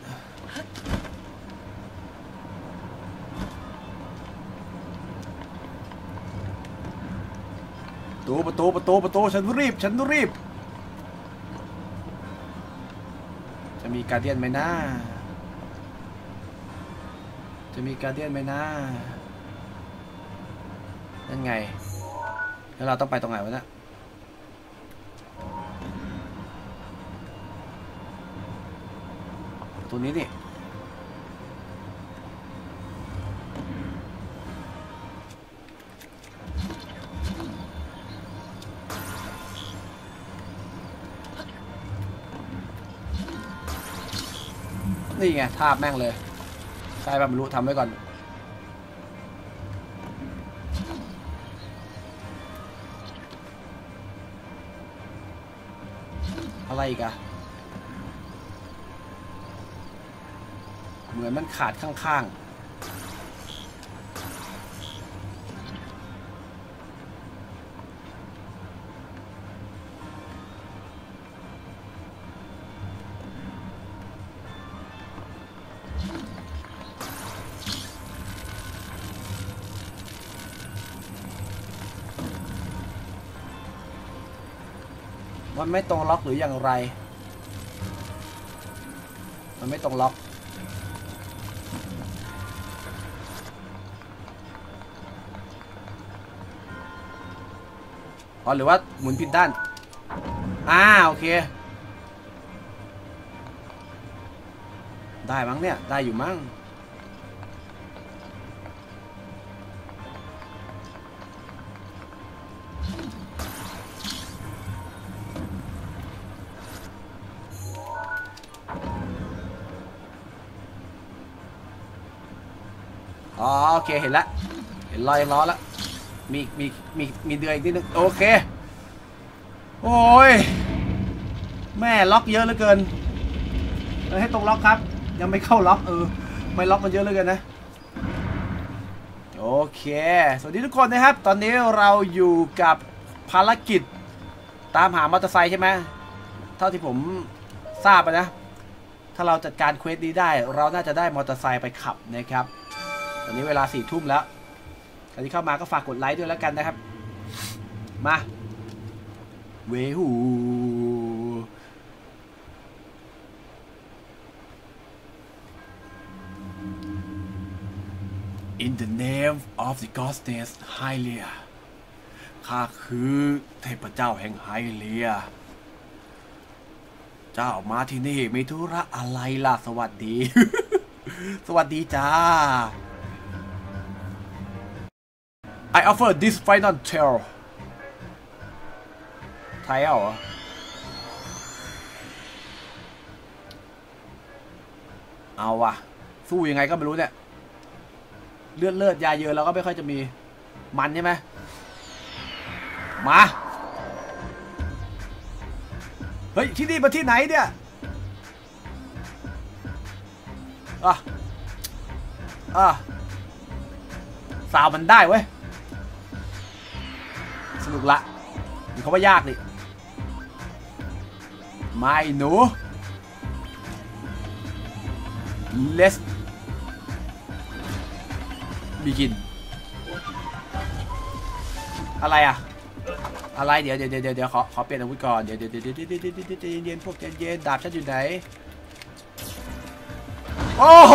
ประตูฉันรีบจะมีการเดียนไหมนะนั่นไงแล้วเราต้องไปตรงไหนวะเนี่ยตัวนี้นี่นี่ไงทาบแม่งเลยใช่ป่ะไม่รู้ทำไว้ก่อนอะไรอีกอะเหมือนมันขาดข้างๆมันไม่ตรงล็อกหรืออย่างไรมันไม่ตรงล็อกหรือว่าหมุนผิดด้านโอเคได้มั้งเนี่ยได้อยู่มั้งโอเคเห็นละเห็นรอยล้อละมีเดือยอีกนิดนึงโอเค โอ้ยแม่ล็อกเยอะเหลือเกินให้ตรงล็อกครับยังไม่เข้าล็อกไม่ล็อกมันเยอะเหลือเกินนะโอเคสวัสดีทุกคนนะครับตอนนี้เราอยู่กับภารกิจตามหามอเตอร์ไซค์ใช่ไหมเท่าที่ผมทราบนะถ้าเราจัดการเควสนี้ได้เราน่าจะได้มอเตอร์ไซค์ไปขับนะครับตอนนี้เวลา4 ทุ่มแล้วใครที่เข้ามาก็ฝากกดไลค์ด้วยแล้วกันนะครับมาเวหูIn the name of the goddess Hylia ข้าคือเทพเจ้าแห่งไฮเลียเจ้ามาที่นี่มีธุระอะไรล่ะสวัสดี สวัสดีจ้า I offer this final tale ไทยเหรอเอาว่ะสู้ยังไงก็ไม่รู้เนี่ยเลือดยาเยอะเราก็ไม่ค่อยจะมีมันใช่ไหมมาเฮ้ยที่นี่มาที่ไหนเนี่ยสาวมันได้เว้ยสนุกละมันเขาว่ายากดิไม่หนู Let's begin อะไรอ่ะอะไรเดี๋ยวขอเปลี่ยนอาวุธก่อนเดี๋ยวพวกเย็นๆดาบฉันอยู่ไหนโอ้โห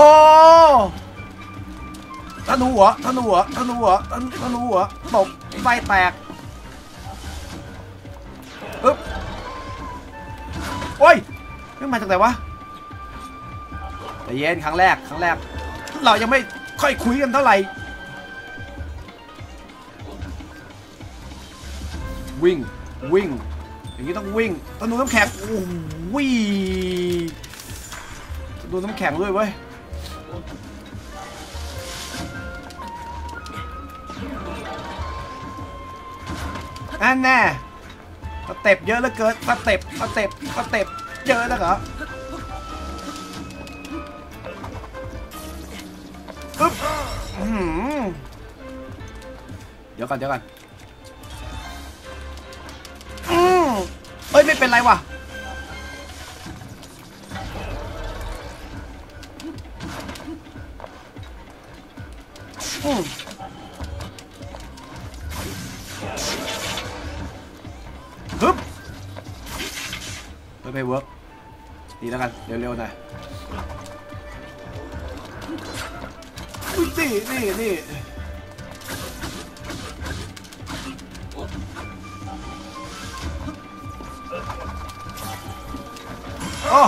ธนูหัวตบไฟแตกอึ๊บโอ้ยนี่มาจากไหนวะแต่เย็นครั้งแรกเรายังไม่ค่อยคุยกันเท่าไหร่วิ่งอย่างนี้ต้องวิ่งธนูน้ำแข็งโอ้วิ่งธนูน้ำแข็งด้วยเว้ยอันแน่สเต็ปเยอะเหลือเกินสเต็ปเยอะนะเหรอปึ๊บเดี๋ยวก่อนเอ้ยไม่เป็นไรวะฮึบไม่เวิร์กดีแล้วกันเร็วๆหน่อยนี่โอ้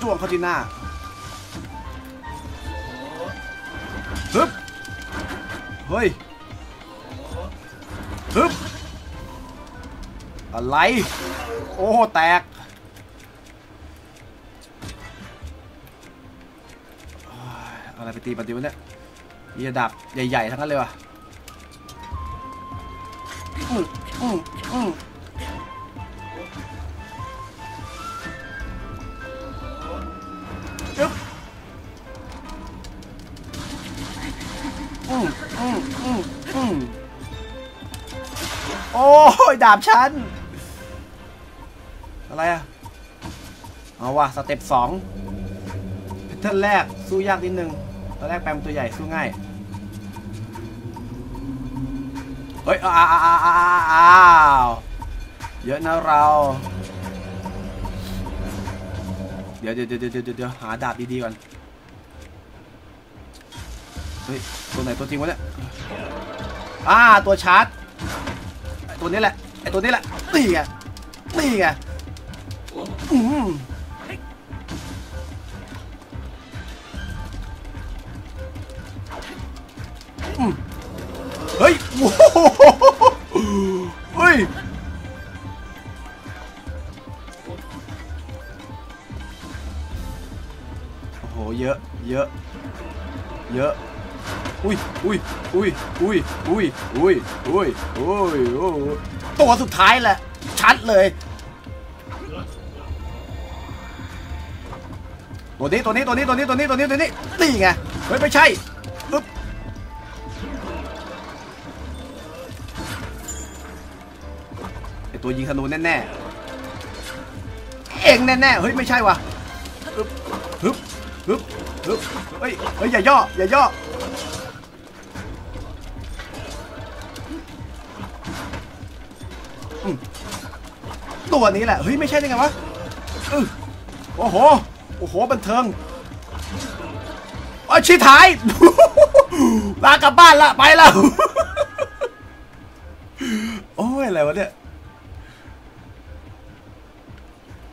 จ้วงเขาที่หน้าฮึบเฮ้ยฮึบอะไรโอ้แตกอะไรไปตีมันเนี่ยมีดาบใหญ่ๆทั้งนั้นเลยว่ะโอ้ยดาบฉันอะไรอะเอาว่ะสเต็ป2แพทเทิร์นแรกสู้ยากนิดนึงตอนแรกแปมตัวใหญ่สู้ง่ายเฮ้ยอ้าวเยอะนะเราเดี๋ยวหาดาบดีๆก่อนเฮ้ยตัวไหนตัวจริงวะเนี่ยตัวชาร์จตัวนี้แหละนี่ไงเฮ้ยโว้เฮ้ยโอ้โหเยอะอุ้ย ตัวสุดท้ายแหละชัดเลยตัวนี้นี่ไงเฮ้ยไม่ใช่ปึ๊บไอตัวยิงธนูแน่ๆเองแน่ๆเฮ้ยไม่ใช่วะปึ๊บปึ๊บปึ๊บปึ๊บเฮ้ยอย่าย่อตัวนี้แหละเฮ้ยไม่ใช่ได้ไงวะโอ้โหบันเทิงชี้ท้ายลากลับบ้านละไปแล้ว โอ้ยอะไรวะเนี่ย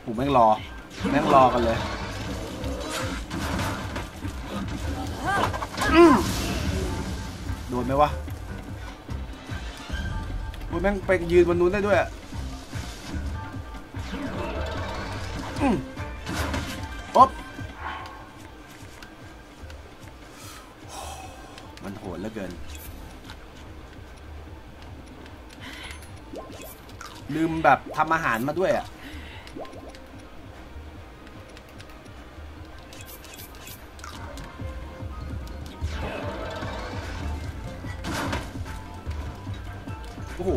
ผมแม่งรอกันเลยโดนไหมวะแม่งไปยืนบนนู้นได้ด้วยป๊บมันโหดเหลือเกินลืมแบบทำอาหารมาด้วยอ่ะโอ้โห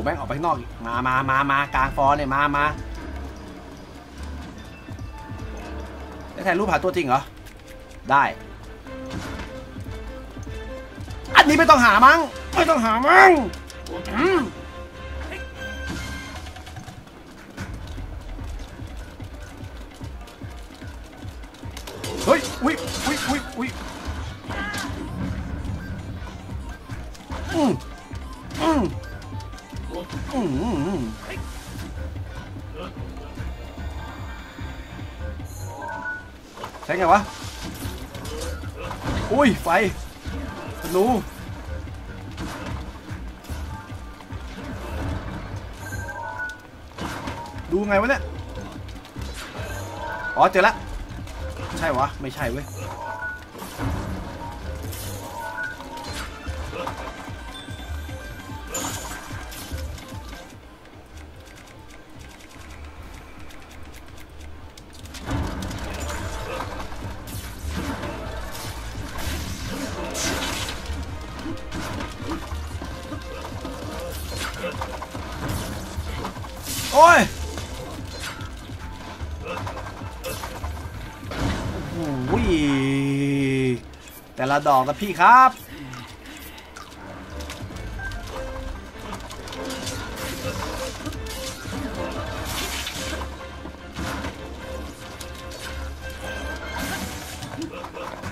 แม่งออกไปข้างนอกมากลางฟอเนี่ยมาได้ถ่ายรูปหาตัวจริงเหรอได้อันนี้ไม่ต้องหามั้งเฮ้ยอุ้ยใช่ไงวะอุ้ยไฟธนูดูไงวะเนี่ยอ๋อเจอละใช่วะไม่ใช่เว้ยโอ้ยแต่ละดอกนะพี่ครับ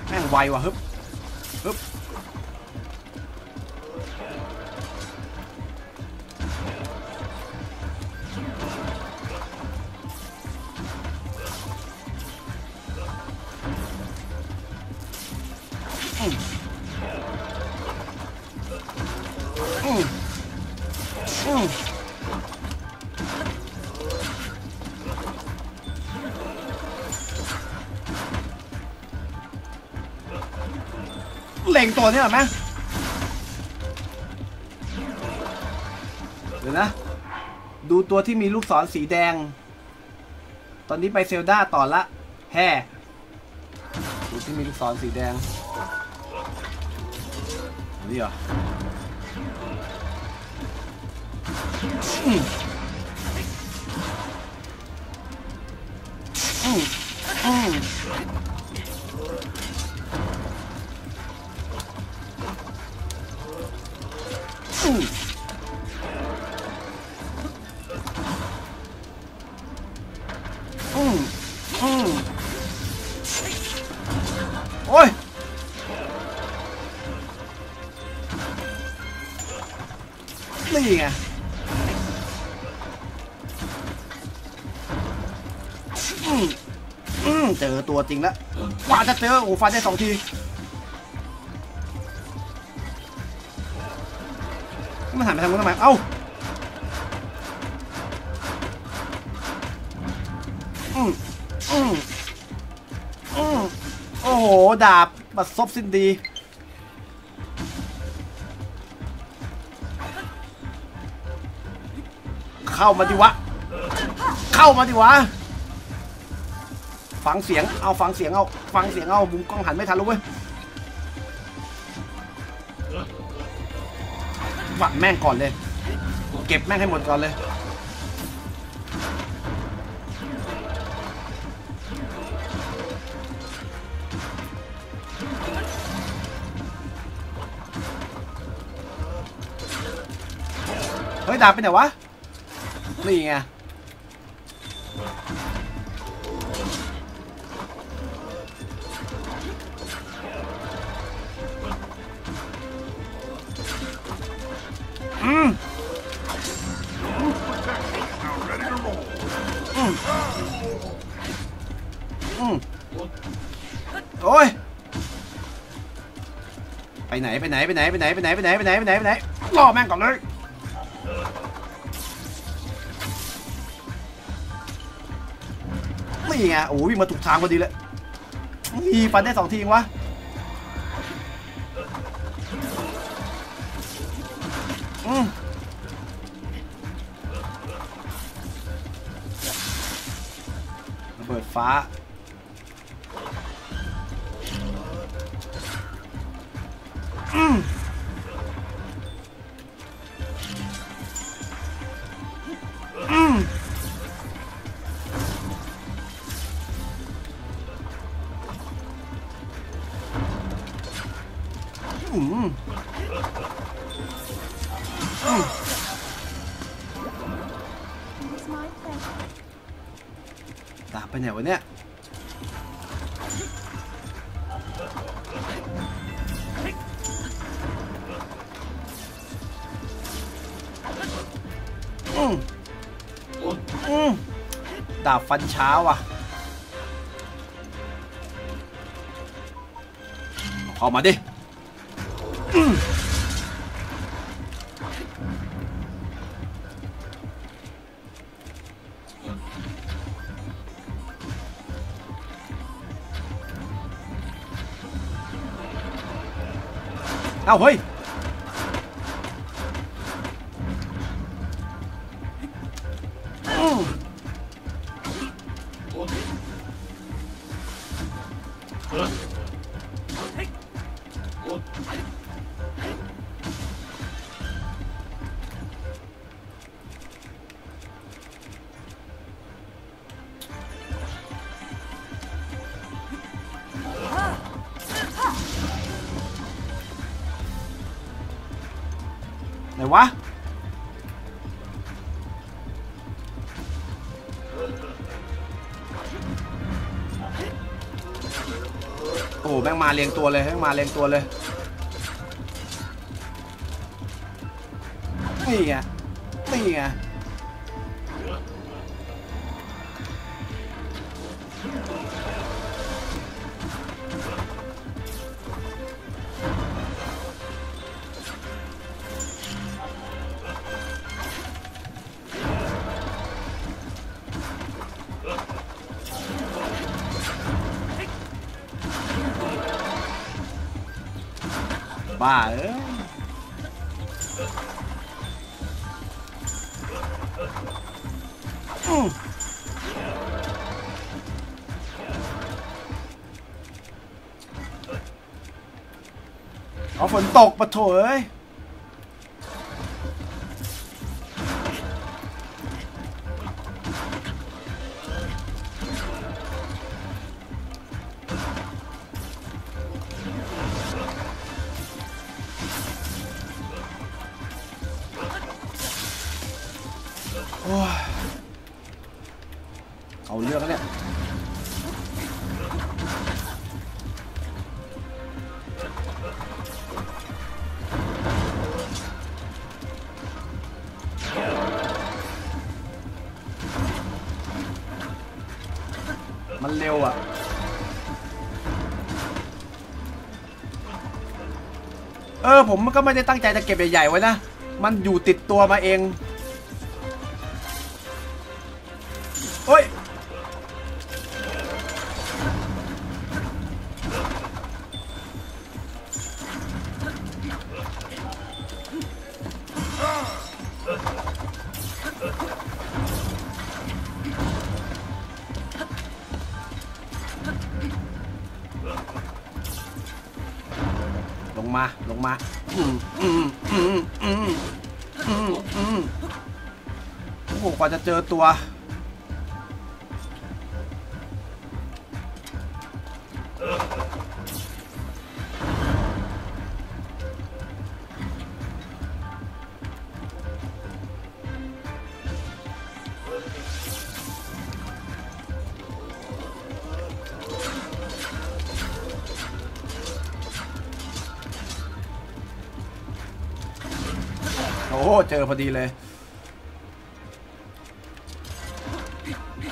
แม่งไวว่ะฮึบเล็งตัวนี่หรอแม่เดี๋ยวนะดูตัวที่มีลูกศรสีแดงตอนนี้ไปเซลดาต่อละแฮ่ดูที่มีลูกศรสีแดงนี่เหรอโอ้ยนี่ไงเจอตัวจริงแล้วกว่าจะเจอโอ้ฟันได้2 ทีมันหันไปทางนู้นทำไมเอ้าโอ้โหดาบบัดซบสิ้นดี เข้ามาดิวะเข้ามาดิวะฟังเสียงเอาฟังเสียงเอาฟังเสียงเอามุมกล้องหันไม่ทันแล้วเว้ยหวัดแม่งก่อนเลยเก็บแม่งให้หมดก่อนเลยเฮ้ยดาบไปไหนวะนี่ไงโอ้ยไปไหนไปไหนไปไหนไปไหนไปไหนไปไหนไปไหนไปไหนไปไหนล่อแม่งก่อนเลยไม่ไงโอ้วิ่งมาถูกทางพอดีเลยมีฟันได้สองทีเองวะระเบิดฟ้าตามไปไหนวะเนี่ยดาบฟันช้าว่ะเข้ามาดิเอาเฮ้ยไหนวะโอ้แม่งมาเรียงตัวเลยแม่งมาเรียงตัวเลยนี่ไงนี่ไงบ้าเอ้ยเอาฝนตกปะโถเอ้ยเอาเรื่องแล้วเนี่ยมันเร็วอ่ะผมก็ไม่ได้ตั้งใจจะเก็บใหญ่ๆไว้นะมันอยู่ติดตัวมาเองโอ้ย มาโอ้โหกว่าจะเจอตัวโอ้เจอพอดีเลย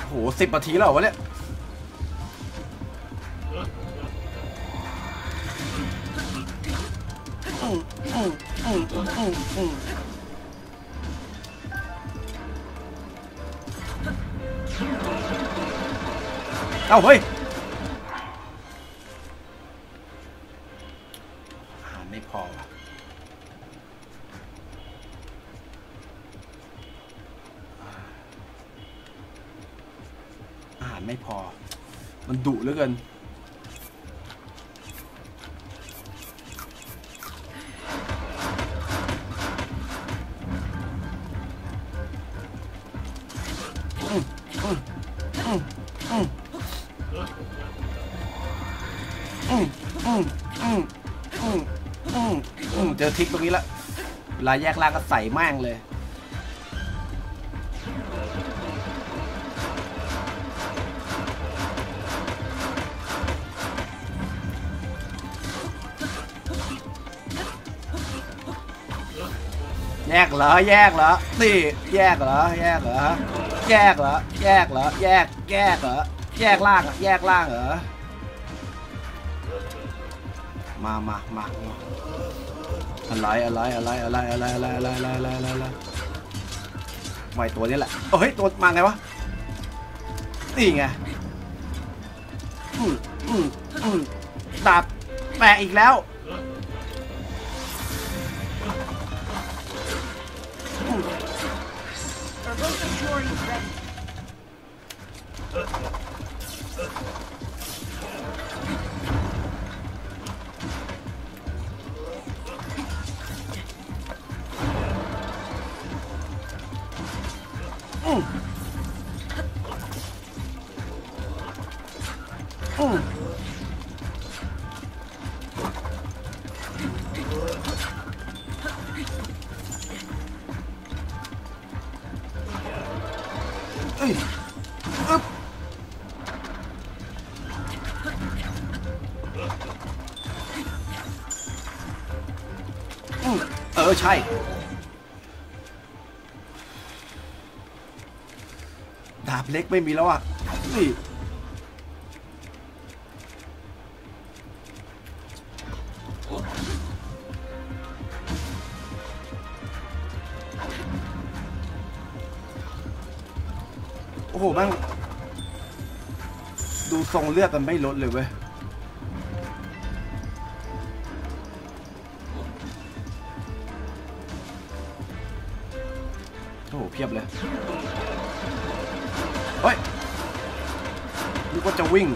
โห10 นาทีแล้ววะเนี่ยเอ้าเฮ้ยไม่พอไม่พอมันดุเหลือเกินเจอทิกตรงนี้ละเวลาแยกล่างก็ใส่แม่งเลยแยกเหรอแยกเหรอตีแยกเหรอแยกเหรอแยกเหรอแยกเหรอแยกเหรอแยกล่างแยกล่างเหรอมาอะไรไม่ตัวนี้แหละเฮ้ยตัวมาไงวะนี่ไงดาบแปะอีกแล้วใช่ดาบเล็กไม่มีแล้วอ่ะนี่โอ้โหบ้างดูทรงเลือกกันไม่ลดเลยเว้ยเพียบเลยเฮ้ยนึกว่าจะวิ่ง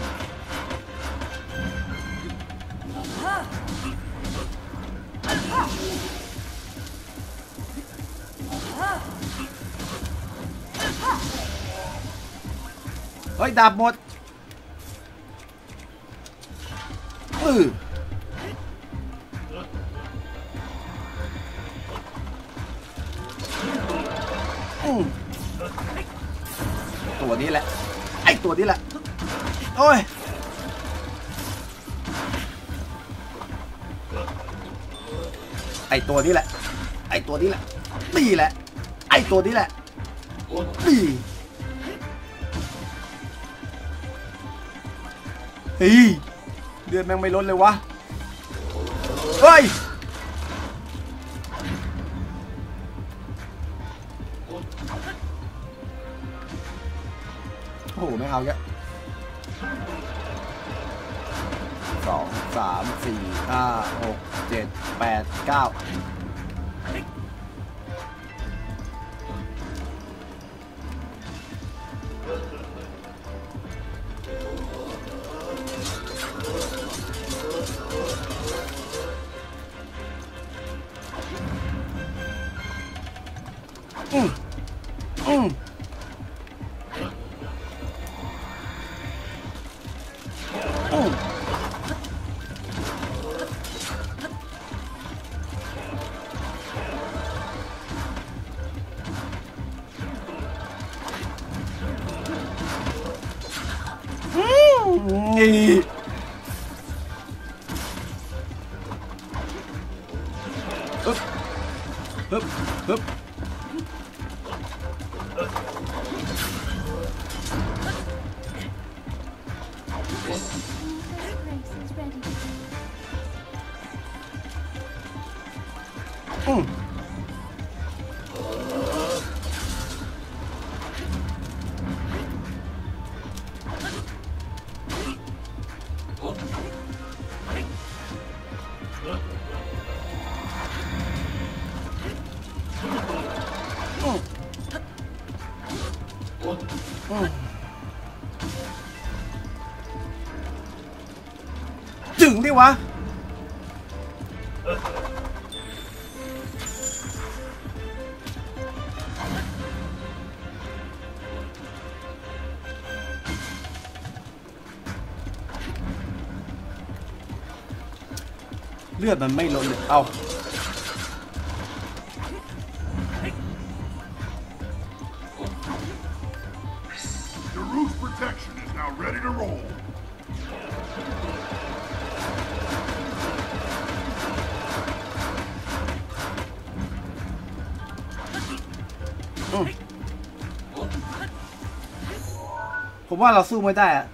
เฮ้ยดาบหมดตัวนี้แหละไอตัวนี้แหละโอ้ยไอตัวนี้แหละไอตัวนี้แหละนี่แหละไอตัวนี้แหละนี่เฮ้ยเดือดแม่งไม่ลดเลยวะเฮ้ยโอ้โหไม่เอาแก2 3 4 5 6 7 8 9 ถึงดิวะเลือดมันไม่ลดเลยเอาผมว่าเราสู้ไม่ได้อะ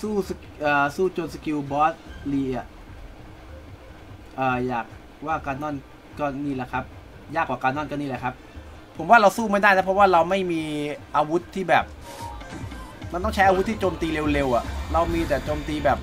สู้จนสกิลบอสลีอะอยากว่าการนอนก็นี่แหละครับยากกว่าการนอนก็นี่แหละครับผมว่าเราสู้ไม่ได้นะเพราะว่าเราไม่มีอาวุธที่แบบมันต้องใช้อาวุธที่โจมตีเร็วๆอะเรามีแต่โจมตีแบบ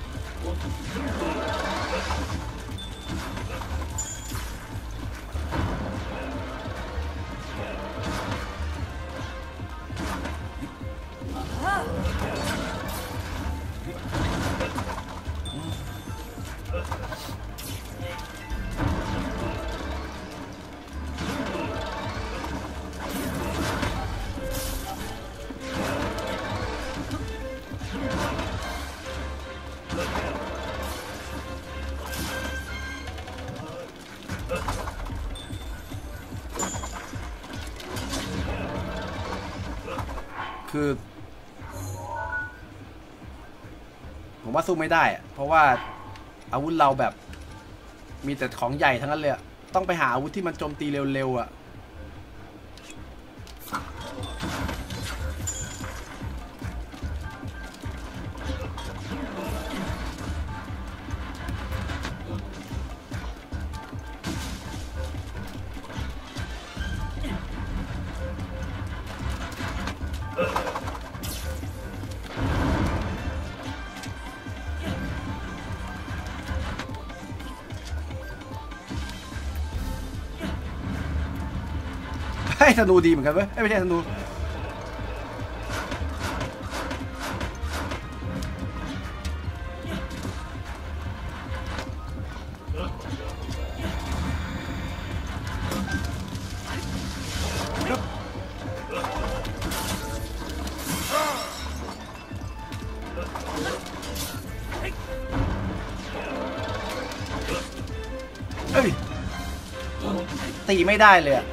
คือผมว่าสู้ไม่ได้เพราะว่าอาวุธเราแบบมีแต่ของใหญ่ทั้งนั้นเลยต้องไปหาอาวุธที่มันโจมตีเร็วๆอ่ะให้ธนูดีเหมือนกันเว้ยไม่ใช่ธนูเอ้ยตีไม่ได้เลยอะ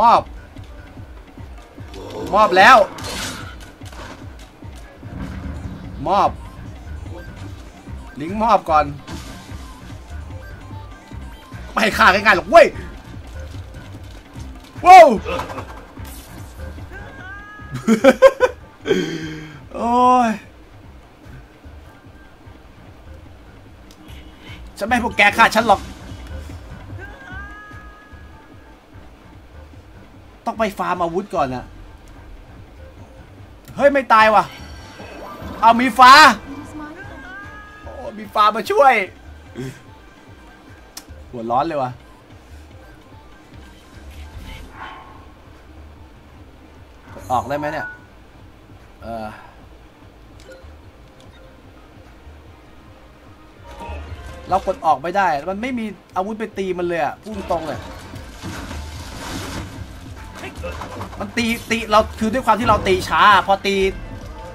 มอบแล้วมอบลิงมอบก่อนไม่ฆ่าง่ายๆหรอกเว้ยว้าว โอ้ยฉันไม่ให้พวกแกฆ่าฉันหรอกต้องไปฟาร์มอาวุธก่อนนะเฮ้ยไม่ตายว่ะเอามีฟ้าโอ้มีฟ้ามาช่วยหัวร้อนเลยว่ะออกได้ไหมเนี่ย เรากดออกไม่ได้มันไม่มีอาวุธไปตีมันเลยอ่ะพุ่งตรงเลยมันตีเราคือด้วยความที่เราตีช้าพอตี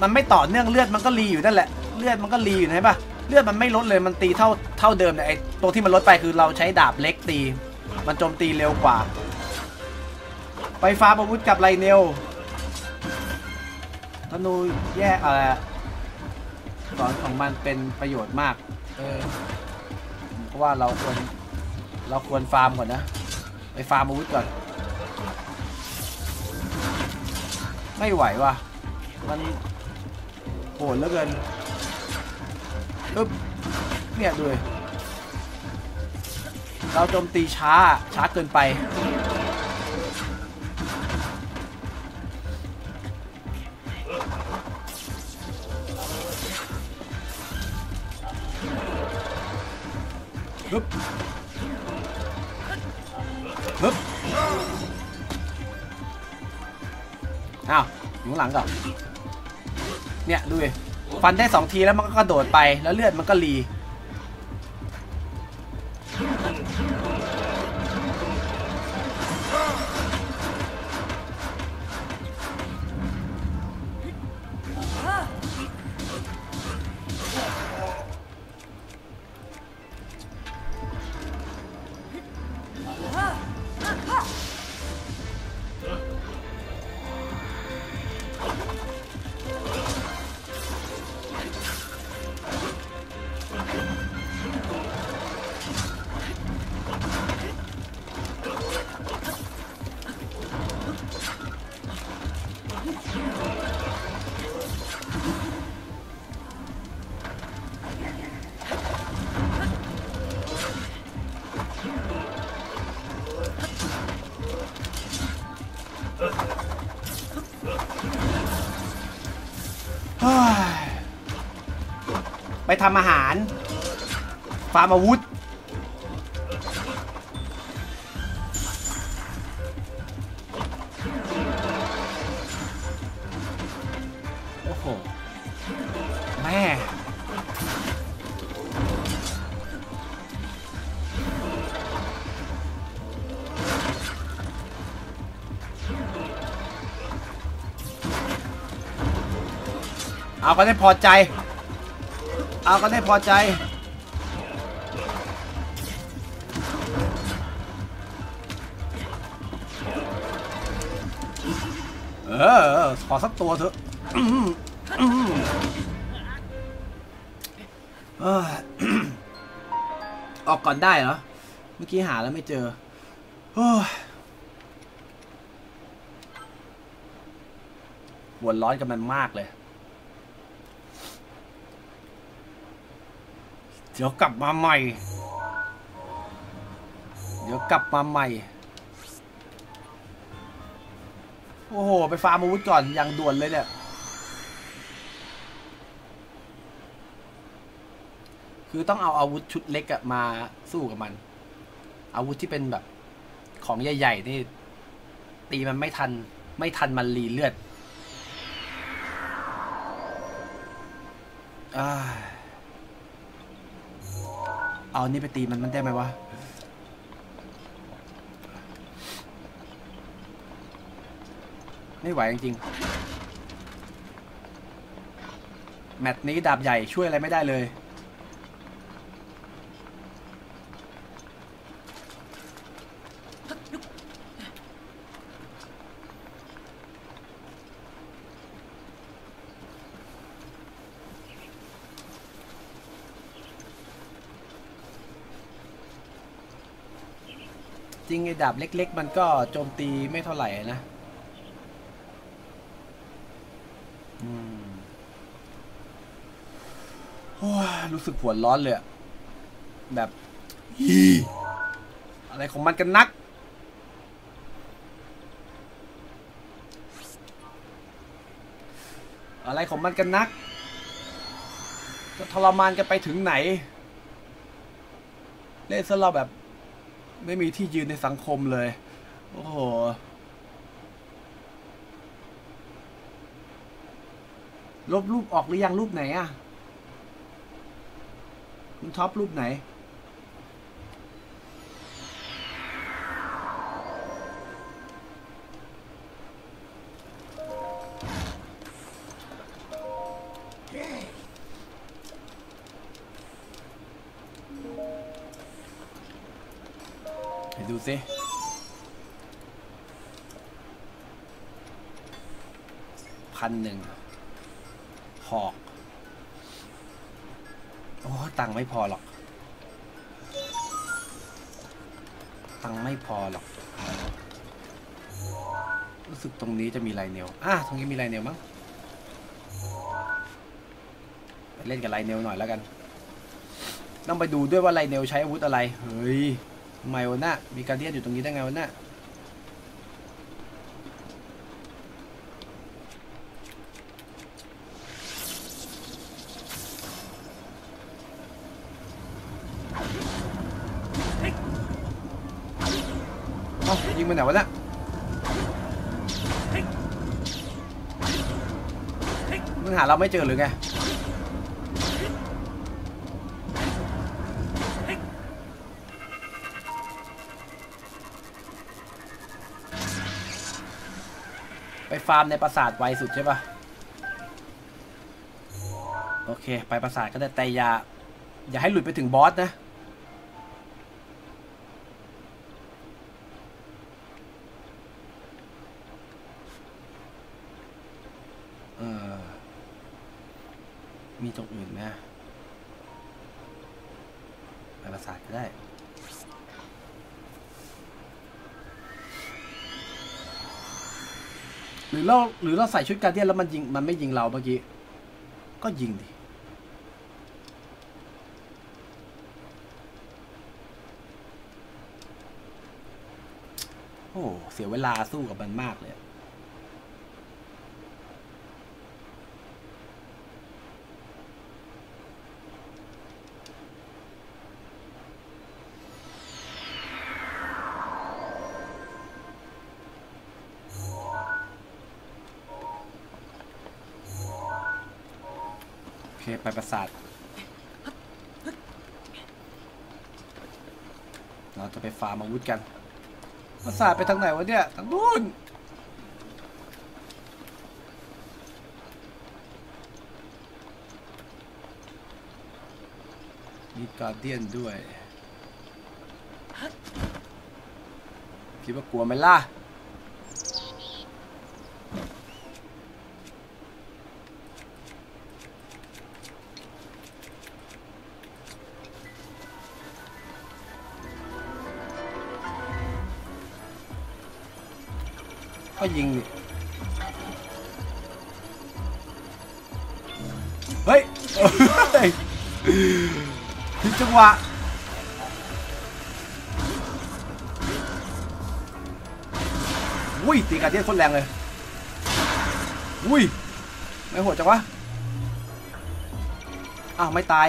มันไม่ต่อเนื่องเลือดมันก็รีอยู่นั่นแหละเลือดมันก็รีอยู่ใช่ปะเลือดมันไม่ลดเลยมันตีเท่าเดิมแต่ไอ้ตัวที่มันลดไปคือเราใช้ดาบเล็กตีมันโจมตีเร็วกว่าไปฟ้าอาวุธกับไรเนลธนูแยกอะไรสอนของมันเป็นประโยชน์มากเพราะว่าเราควรฟาร์มก่อนนะไปฟาร์มอาวุธก่อนไม่ไหวว่ะมันโหดเหลือเกินปึ๊บเนี่ยดูเลยเราโจมตีช้าเกินไปปึ๊บปึ๊บอ้าวอยู่หลังก่อนเนี่ยดูดิฟันได้2ทีแล้วมันก็กระโดดไปแล้วเลือดมันก็รีไปทำอาหารฟาร์มอาวุธโอ้โหแม่เอาก็ได้พอใจเอาก็ได้พอใจขอสักตัวเถอะออกก่อนได้เหรอเมื่อกี้หาแล้วไม่เจอปวดร้อนกับมันมากเลยเดี๋ยวกลับมาใหม่โอ้โหไปฟาร์มอาวุธก่อนอย่างด่วนเลยเนี่ยคือต้องเอาอาวุธชุดเล็กอะมาสู้กับมันอาวุธที่เป็นแบบของใหญ่ๆนี่ตีมันไม่ทันมันรีเลือดเอานี่ไปตีมันได้ไหมวะไม่ไหวจริงๆแมตช์นี้ดาบใหญ่ช่วยอะไรไม่ได้เลยจริงไอ้ดาบเล็กๆมันก็โจมตีไม่เท่าไหร่นะรู้สึกหัวร้อนเลยแบบอะไรของมันกันนักจะทรมานกันไปถึงไหนเล่นซะเราแบบไม่มีที่ยืนในสังคมเลยโอ้โหลบรูปออกหรือยังรูปไหนอ่ะคุณท็อปรูปไหน ไปดูสิ1,000หอกโอ้ตังค์ไม่พอหรอกรู้สึกตรงนี้จะมีลายเนลตรงนี้มีลายเนลมั้งไปเล่นกับลายเนลหน่อยแล้วกันต้องไปดูด้วยว่าลายเนลใช้อาวุธอะไรเฮ้ยทำไมวะน่ะมีการเดียนอยู่ตรงนี้ได้ไงวะน่ะยิงมันไหนวะน่ะมันหาเราไม่เจอหรือไงไปฟาร์มในปราสาทไวสุดใช่ปะโอเคไปปราสาทก็ได้แต่อย่าให้หลุดไปถึงบอสนะมีตรงอื่นนะไปปราสาทก็ได้หรือเราใส่ชุดการเดียนแล้วมันไม่ยิงเราเมื่อกี้ก็ยิงดิโอ้เสียเวลาสู้กับมันมากเลยไปปราสาทเราจะไปฟาร์มอาวุธกันปราสาทไปทางไหนวะเนี่ยทางนู้นมีการเดียนด้วยคิดว่ากลัวไหมล่ะก็ยิงเฮ้ยผิดจังหวะอุ้ยตีการเดียนโคตรแรงเลยอุ้ยไม่โหดจังวะอ้าวไม่ตาย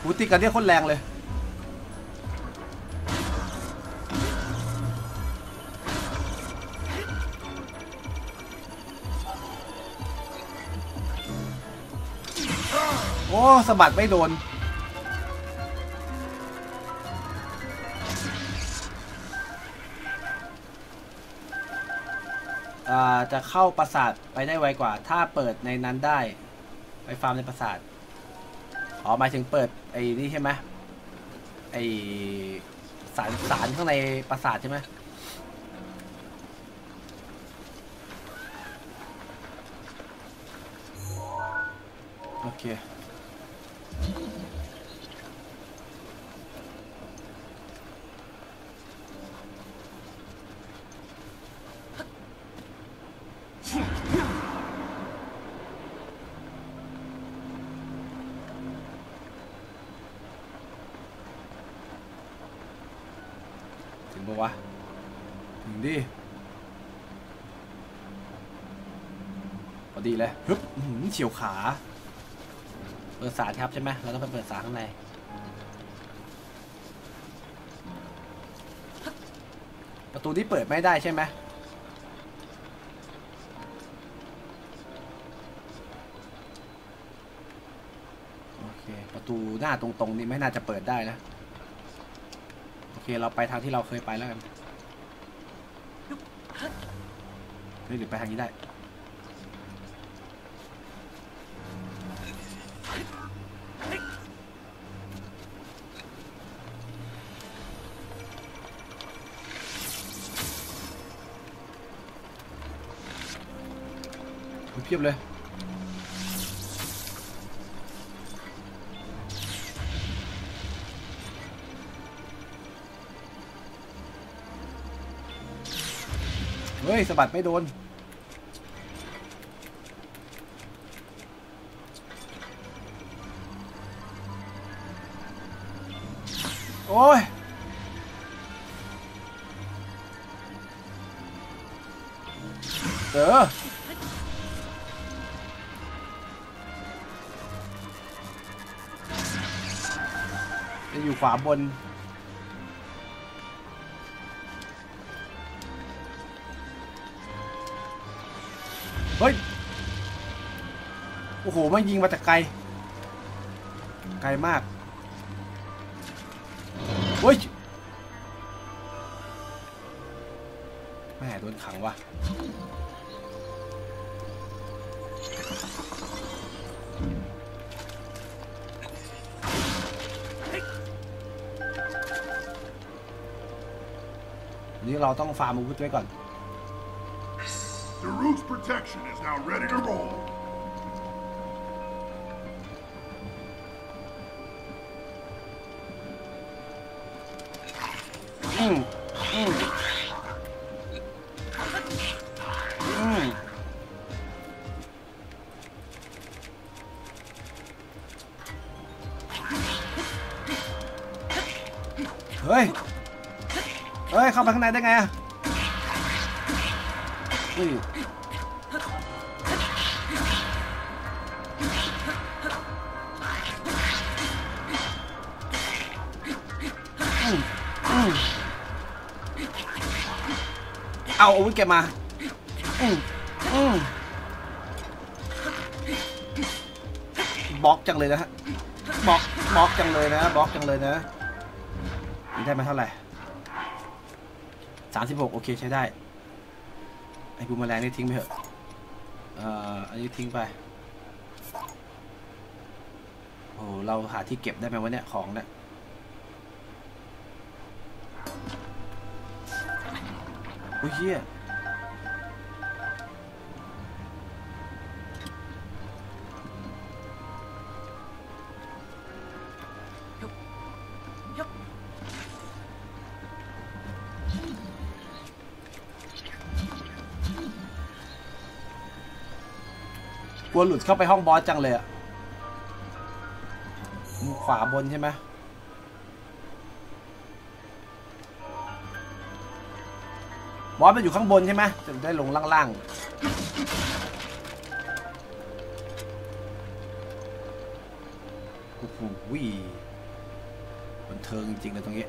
หูตีการเดียนโคตรแรงเลยโอ้สะบัดไม่โดนจะเข้าปราสาทไปได้ไวกว่าถ้าเปิดในนั้นได้ไปฟาร์มในปราสาทอ๋อหมายถึงเปิดไอ้นี่ใช่ไหมไอ้สารข้างในปราสาทใช่ไหมโอเคถึงปะวะถึงดิพอดีเลยฮึบเฉียวขาเปิดสารครับใช่ไหมเราต้องไปเปิดสารข้างในประตูที่เปิดไม่ได้ใช่ไหมโอเคประตูหน้าตรงๆนี่ไม่น่าจะเปิดได้นะโอเคเราไปทางที่เราเคยไปแล้วกันเดี๋ยวไปทางนี้ได้ เพียบเลยเฮ้ยสะบัดไม่โดนโอ้ยเด้อจะอยู่ขวาบนเฮ้ยโอ้โหมันยิงมาจากไกลไกลมากเฮ้ยแม่โดนขังว่ะนี่เราต้องฟาร์มอาวุธไว้ก่อนThe roof's protection is now ready to roll. เฮ้ย เฮ้ยเข้าไปข้างในได้ไงอะเอาอาวุธแกมาบล็อกจังเลยนะฮะบล็อกจังเลยนะได้มาเท่าไหร่36โอเคใช้ได้ไอ้บูมแมลงนี่ทิ้งไปเถอะอันนี้ทิ้งไปโอ้เราหาที่เก็บได้ไหมวะเนี่ยของเนี่ยโอ้ยเฮียกลัวหลุดเข้าไปห้องบอสจังเลยอะขวาบนใช่ไหมบอสมันอยู่ข้างบนใช่ไหมจะได้ลงล่างๆโอ้โหบันเทิงจริงๆเลยตรงนี้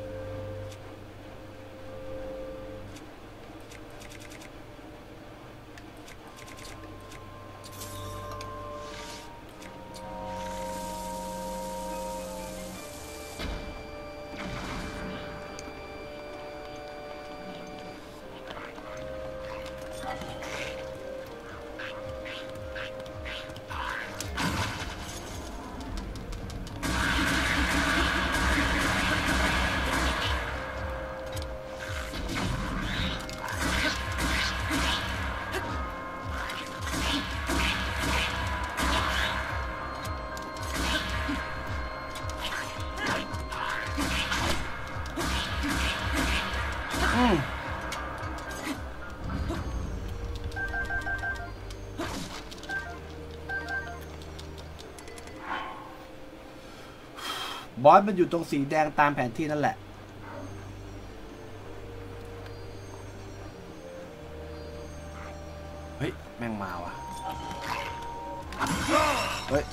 บอสมันอยู่ตรงสีแดงตามแผนที่นั่นแหละเฮ้ยแม่งมาว่ะเฮ้ย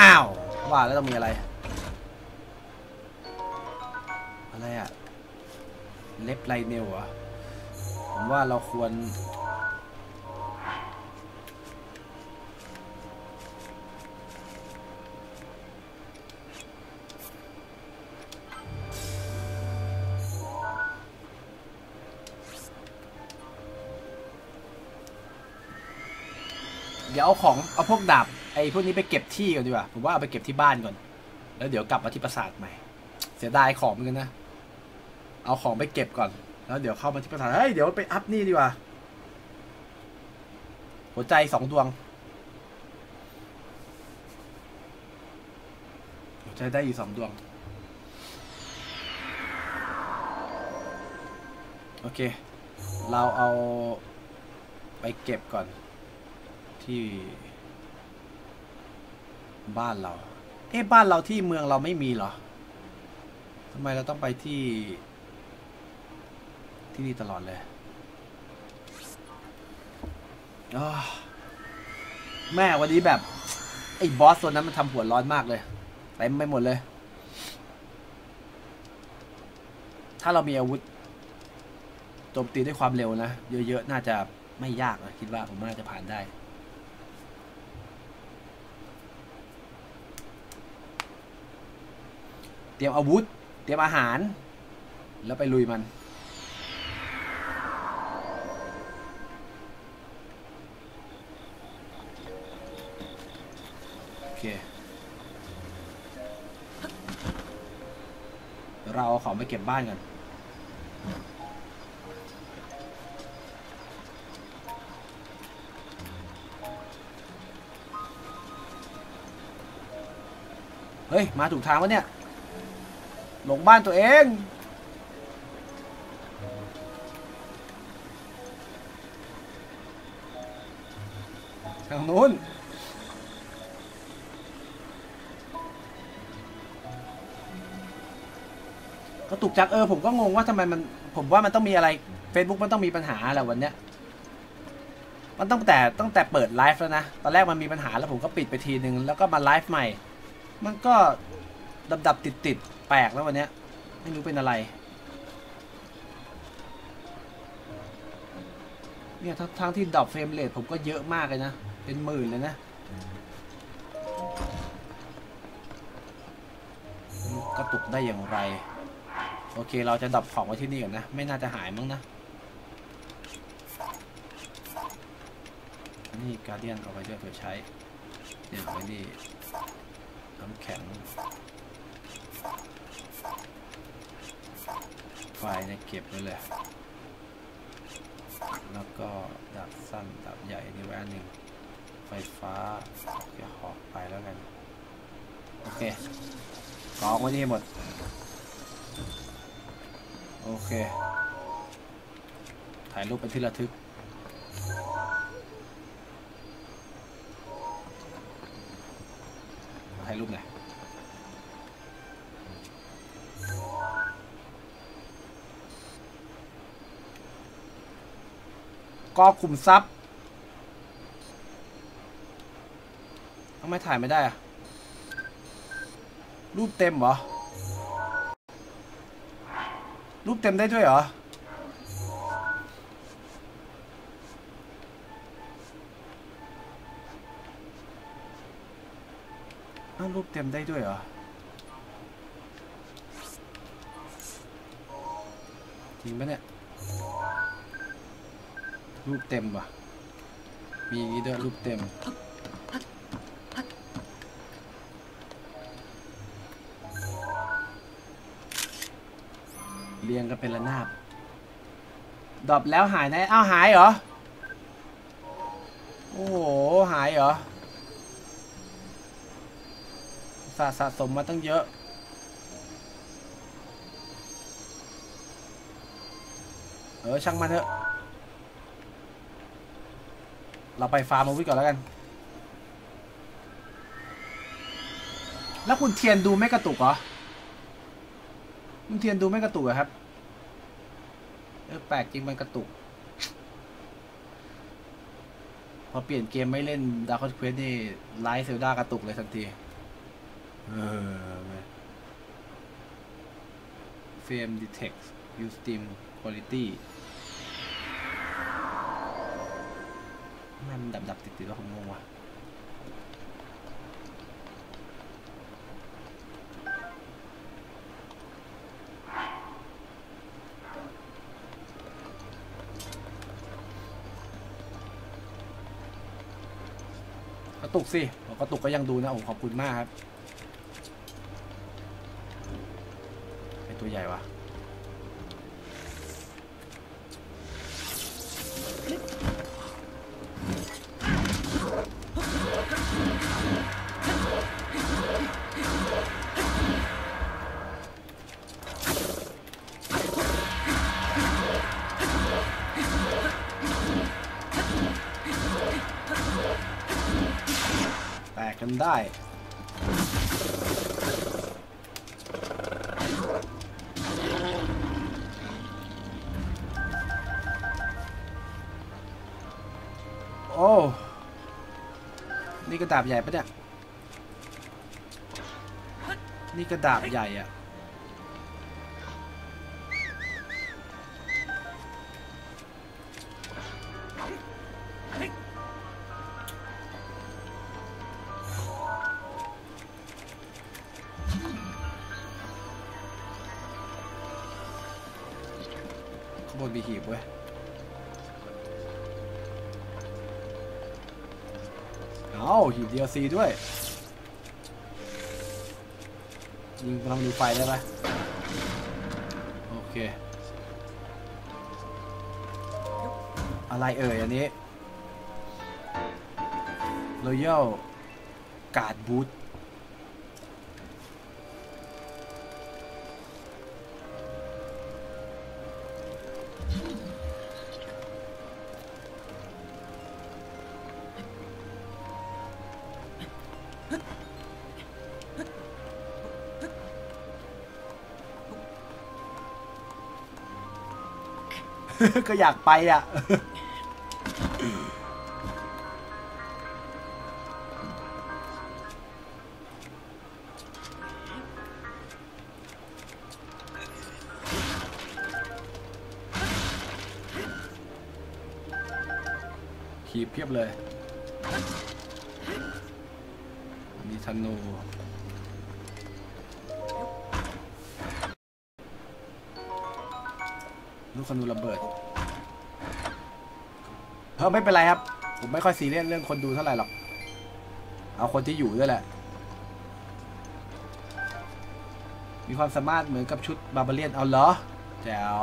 อ้าวว่าแล้วต้องมีอะไรอะไรอะเล็บไลเนลเหรอผมว่าเราควรเดี๋ยวเอาของเอาพวกดาบไอ้พวกนี้ไปเก็บที่ก่อนดีกว่าผมว่าเอาไปเก็บที่บ้านก่อนแล้วเดี๋ยวกลับมาที่ปราสาทใหม่เสียดายของเหมือนกันนะเอาของไปเก็บก่อนแล้วเดี๋ยวเข้ามาที่ปราสาทเฮ้ยเดี๋ยวไปอัพนี่ดีกว่าหัวใจ2 ดวงหัวใจได้อยู่2 ดวงโอเคเราเอาไปเก็บก่อนที่บ้านเราเอ๊ะบ้านเราที่เมืองเราไม่มีเหรอทำไมเราต้องไปที่นี่ตลอดเลยแม่วันนี้แบบไอ้บอสตัวนั้นมันทำหัวร้อนมากเลยเต็มไปหมดเลยถ้าเรามีอาวุธโจมตีด้วยความเร็วนะเยอะๆน่าจะไม่ยากนะคิดว่าผมน่าจะผ่านได้เตรียมอาวุธเตรียมอาหารแล้วไปลุยมันโอเคเราเอาของไปเก็บบ้านกันเฮ้ยมาถูกทางวะเนี่ยหลงบ้านตัวเองทางนู้นก็ตุกจักผมก็งงว่าทำไมมันผมว่ามันต้องมีอะไร Facebook มันต้องมีปัญหาแหละวันเนี้ยมันตั้งแต่เปิดไลฟ์แล้วนะตอนแรกมันมีปัญหาแล้วผมก็ปิดไปทีนึงแล้วก็มาไลฟ์ใหม่มันก็ดับติดแปลกแล้ววันนี้ไม่รู้เป็นอะไรเนี่ยทั้งที่ดรอปเฟรมเรทผมก็เยอะมากเลยนะเป็นหมื่นเลยนะกระตุกได้อย่างไรโอเคเราจะดรอปของไว้ที่นี่ก่อนนะไม่น่าจะหายมั้งนะนี่การ์เดียนเอาไปด้วยเพื่อใช้เดี๋ยวไปนี่น้ำแข็งไฟเนี่ยเก็บไว้เลยแล้วก็ดาบสั้นดาบใหญ่นี่ไว้อันหนึ่งไฟฟ้าจะหอกไปแล้วกันโอเคกองไว้นี่หมดโอเคถ่ายรูปเป็นที่ระทึกถ่ายรูปหน่อยก็คุมทรัพย์ทำไมถ่ายไม่ได้อะรูปเต็มเหรอรูปเต็มได้ด้วยเหรอรูปเต็มได้ด้วยเหรอจริงปะเนี่ยรูปเต็มป่ะมีอย่างนี้ด้วยรูปเต็มเรียงกันเป็นระนาบดรอปแล้วหายไหนอ้าวหายเหรอโอ้โหหายเหรอสะสมมาตั้งเยอะช่างมันเถอะเราไปฟาร์มอาวุธก่อนแล้วกันแล้วคุณเทียนดูไม่กระตุกเหรอคุณเทียนดูไม่กระตุกเหรอครับแปลกจริงมันกระตุกพอเปลี่ยนเกมไม่เล่นดาร์คควอสนี่ไลฟ์เซลดากระตุกเลยทันที Frame detects use steam quality มันดับติดๆแล้วผมงงว่ะกระตุกสิกระตุกก็ยังดูนะผมขอบคุณมากครับไอตัวใหญ่วะได้โอ้นี่กระดาบใหญ่ปะเนี่ยนี่กระดาบใหญ่อะบนบีหีบเว้ยเอาหีบ DLC ด้วยยิงพลังดูไฟได้ไหมโอเคอะไรเอ่ยอันนี้ Royal Guard Bootก็อยากไปอ่ะขีบเพียบเลยมีธนูลูกธนูระเบิดเออไม่เป็นไรครับผมไม่ค่อยซีเรียสเรื่องคนดูเท่าไหร่หรอกเอาคนที่อยู่ด้วยแหละมีความสามารถเหมือนกับชุดบาร์บาเรียนเอาเหรอแจ๋ว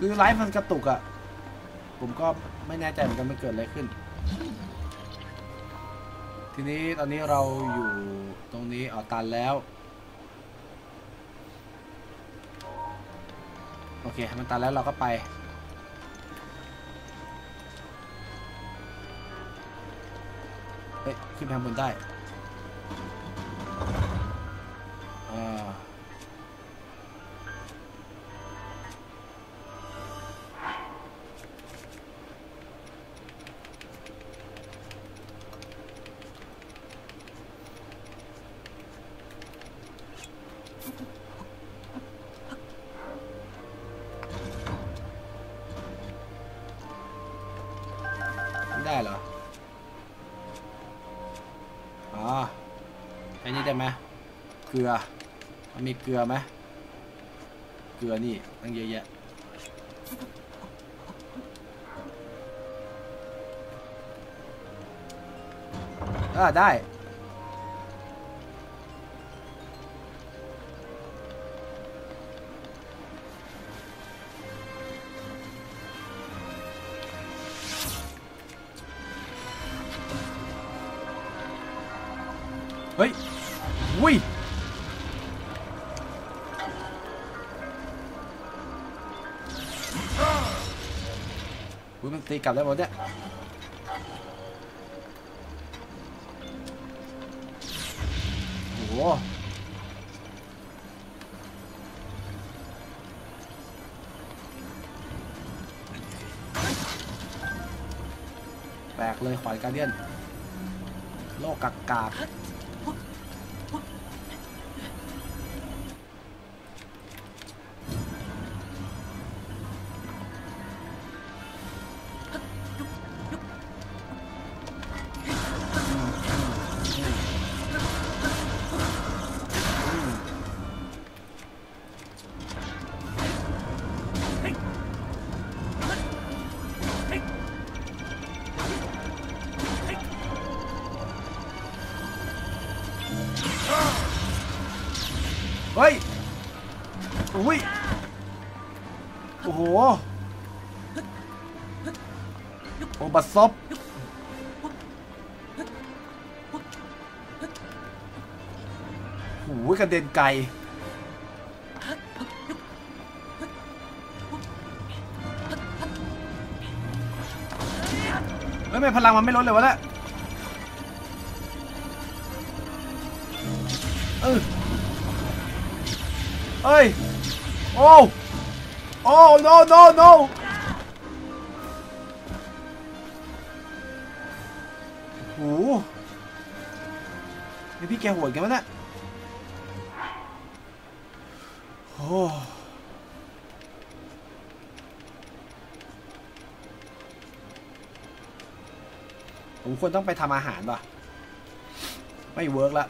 คือไลฟ์มันกระตุกอ่ะผมก็ไม่แน่ใจเหมือนกันมันเกิดอะไรขึ้นทีนี้ตอนนี้เราอยู่ตรงนี้เอาตันแล้วโอเคมันตันแล้วเราก็ไปขึ้นไปข้างบนได้ไม่ได้เหรออันนี้ได้ไหมเกลือมีเกลือไหมเกลือนี่ตั้งเยอะแยะได้เฮ้ยวุ้ยมันตีกลับได้หมดเนี่ยโอ้โหแปลกเลยขวานการเดียนโลกกาก เฮ้ยอุ้ยโอ้โหโอ้บัดซบโอ้ยกระเด็นไกลแล้วทำไมพลังมันไม่ลดเลยวะเนี่ยเอ้ยโอ้โอ้ no no no โอ้ยพี่แกโหดแกมั้ยเนี่ยโอ้ผมควรต้องไปทำอาหารป่ะไม่เวิร์กละ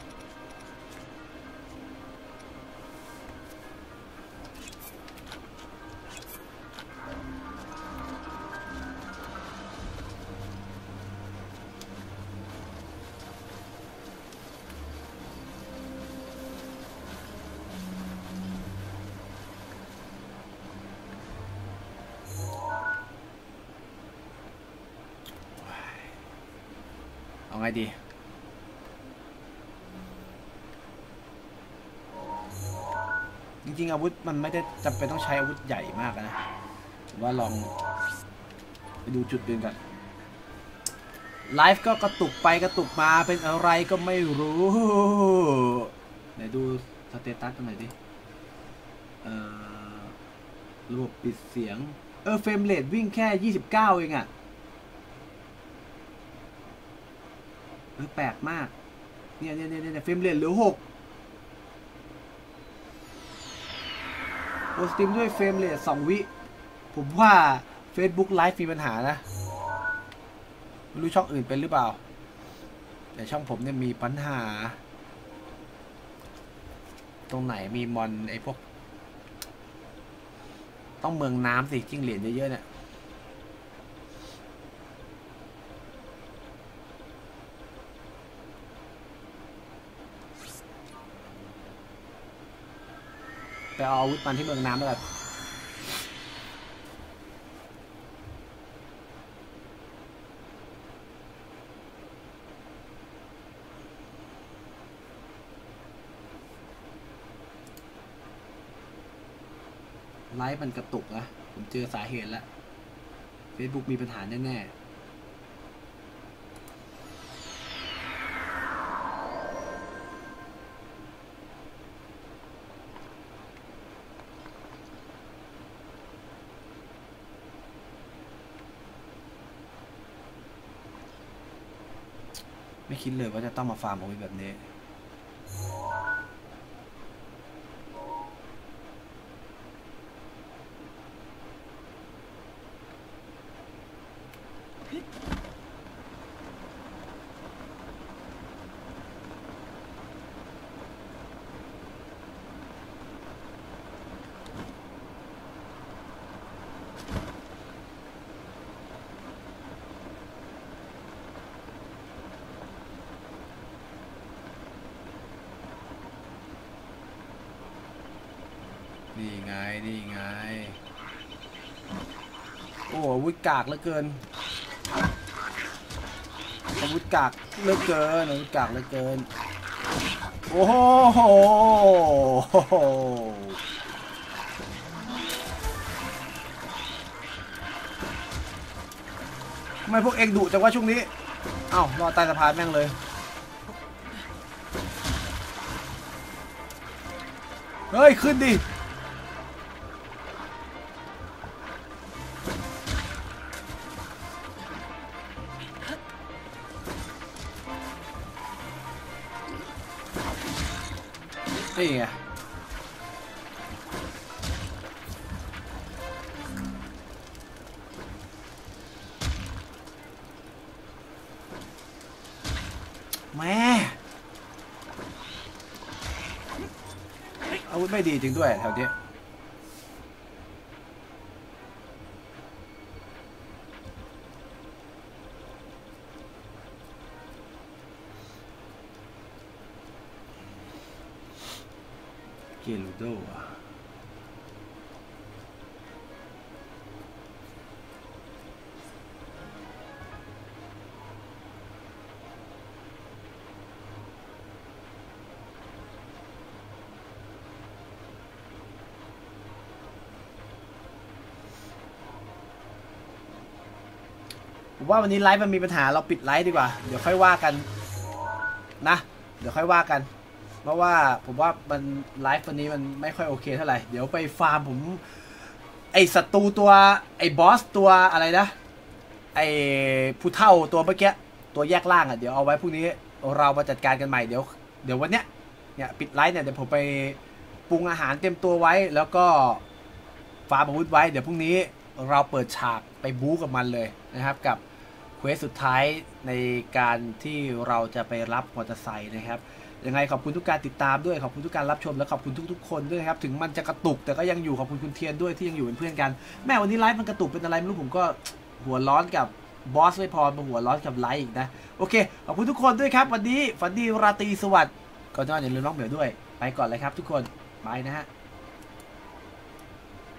ไงดีจริงๆอาวุธมันไม่ได้จำเป็นต้องใช้อาวุธใหญ่มากนะผมว่าลองไปดูจุดอื่นกันไลฟ์ก็กระตุกไปกระตุกมาเป็นอะไรก็ไม่รู้ไหนดูสเตตัสตรงไหนดิระบบปิดเสียงเฟรมเรทวิ่งแค่29เองอะแปลกมากเนี่ยเฟรมเรทเหลือ6โอสตรีมด้วยเฟรมเรท2 วิผมว่า Facebook Live มีปัญหานะไม่รู้ช่องอื่นเป็นหรือเปล่าแต่ช่องผมเนี่ยมีปัญหาตรงไหนมีมอนไอ้พวกต้องเมืองน้ำสิจิ้งเหรียญเยอะๆเนี่ยไปเอาอาวุธมันที่เมืองน้ำแล้วกันไลฟ์มันกระตุกนะผมเจอสาเหตุแล้ว Facebook มีปัญหาแน่ๆไม่คิดเลยว่าจะต้องมาฟาร์มเอาไว้แบบนี้นี่ไงโอ้อาวุธกากเหลือเกินอาวุธกากเหลือเกินอาวุธกากเหลือเกินโอ้โหทำไมพวกเอกดุจังวะช่วงนี้เอ้ารอใต้สะพานแม่งเลยเฮ้ยขึ้นดินี่ไงแม่อาวุธไม่ดีจริงด้วยแถวนี้给卤豆啊。 ว่าวันนี้ไลฟ์มันมีปัญหาเราปิดไลฟ์ดีกว่าเดี๋ยวค่อยว่ากันนะเดี๋ยวค่อยว่ากันเพราะว่าผมว่ามันไลฟ์วันนี้มันไม่ค่อยโอเคเท่าไหร่เดี๋ยวไปฟาร์มผมไอศัตรูตัวไอบอสตัวอะไรนะไอผู้เฒ่าตัวเมื่อกี้ตัวแยกล่างอ่ะเดี๋ยวเอาไว้พรุ่งนี้เรามาจัดการกันใหม่เดี๋ยววันเนี้ยเนี่ยปิดไลฟ์เนี่ยเดี๋ยวผมไปปรุงอาหารเตรียมตัวไว้แล้วก็ฟาร์มอาวุธไว้เดี๋ยวพรุ่งนี้เราเปิดฉากไปบู๊กับมันเลยนะครับกับ เควสสุดท้ายในการที่เราจะไปรับมอเตอร์ไซค์นะครับยังไงขอบคุณทุกการติดตามด้วยขอบคุณทุกการรับชมและขอบคุณทุกคนด้วยนะครับถึงมันจะกระตุกแต่ก็ยังอยู่ขอบคุณคุณเทียนด้วยที่ยังอยู่เป็นเพื่อนกันแม่วันนี้ไลฟ์มันกระตุกเป็นอะไรไม่รู้ผมก็หัวร้อนกับบอสไม่พอมาหัวร้อนกับไลฟ์อีกนะโอเคขอบคุณทุกคนด้วยครับวันนี้ฝันดีราตรีสวัสดิ์ก่อนนอนอย่าลืมน้องเหมียวด้วยไปก่อนเลยครับทุกคนบายนะฮะ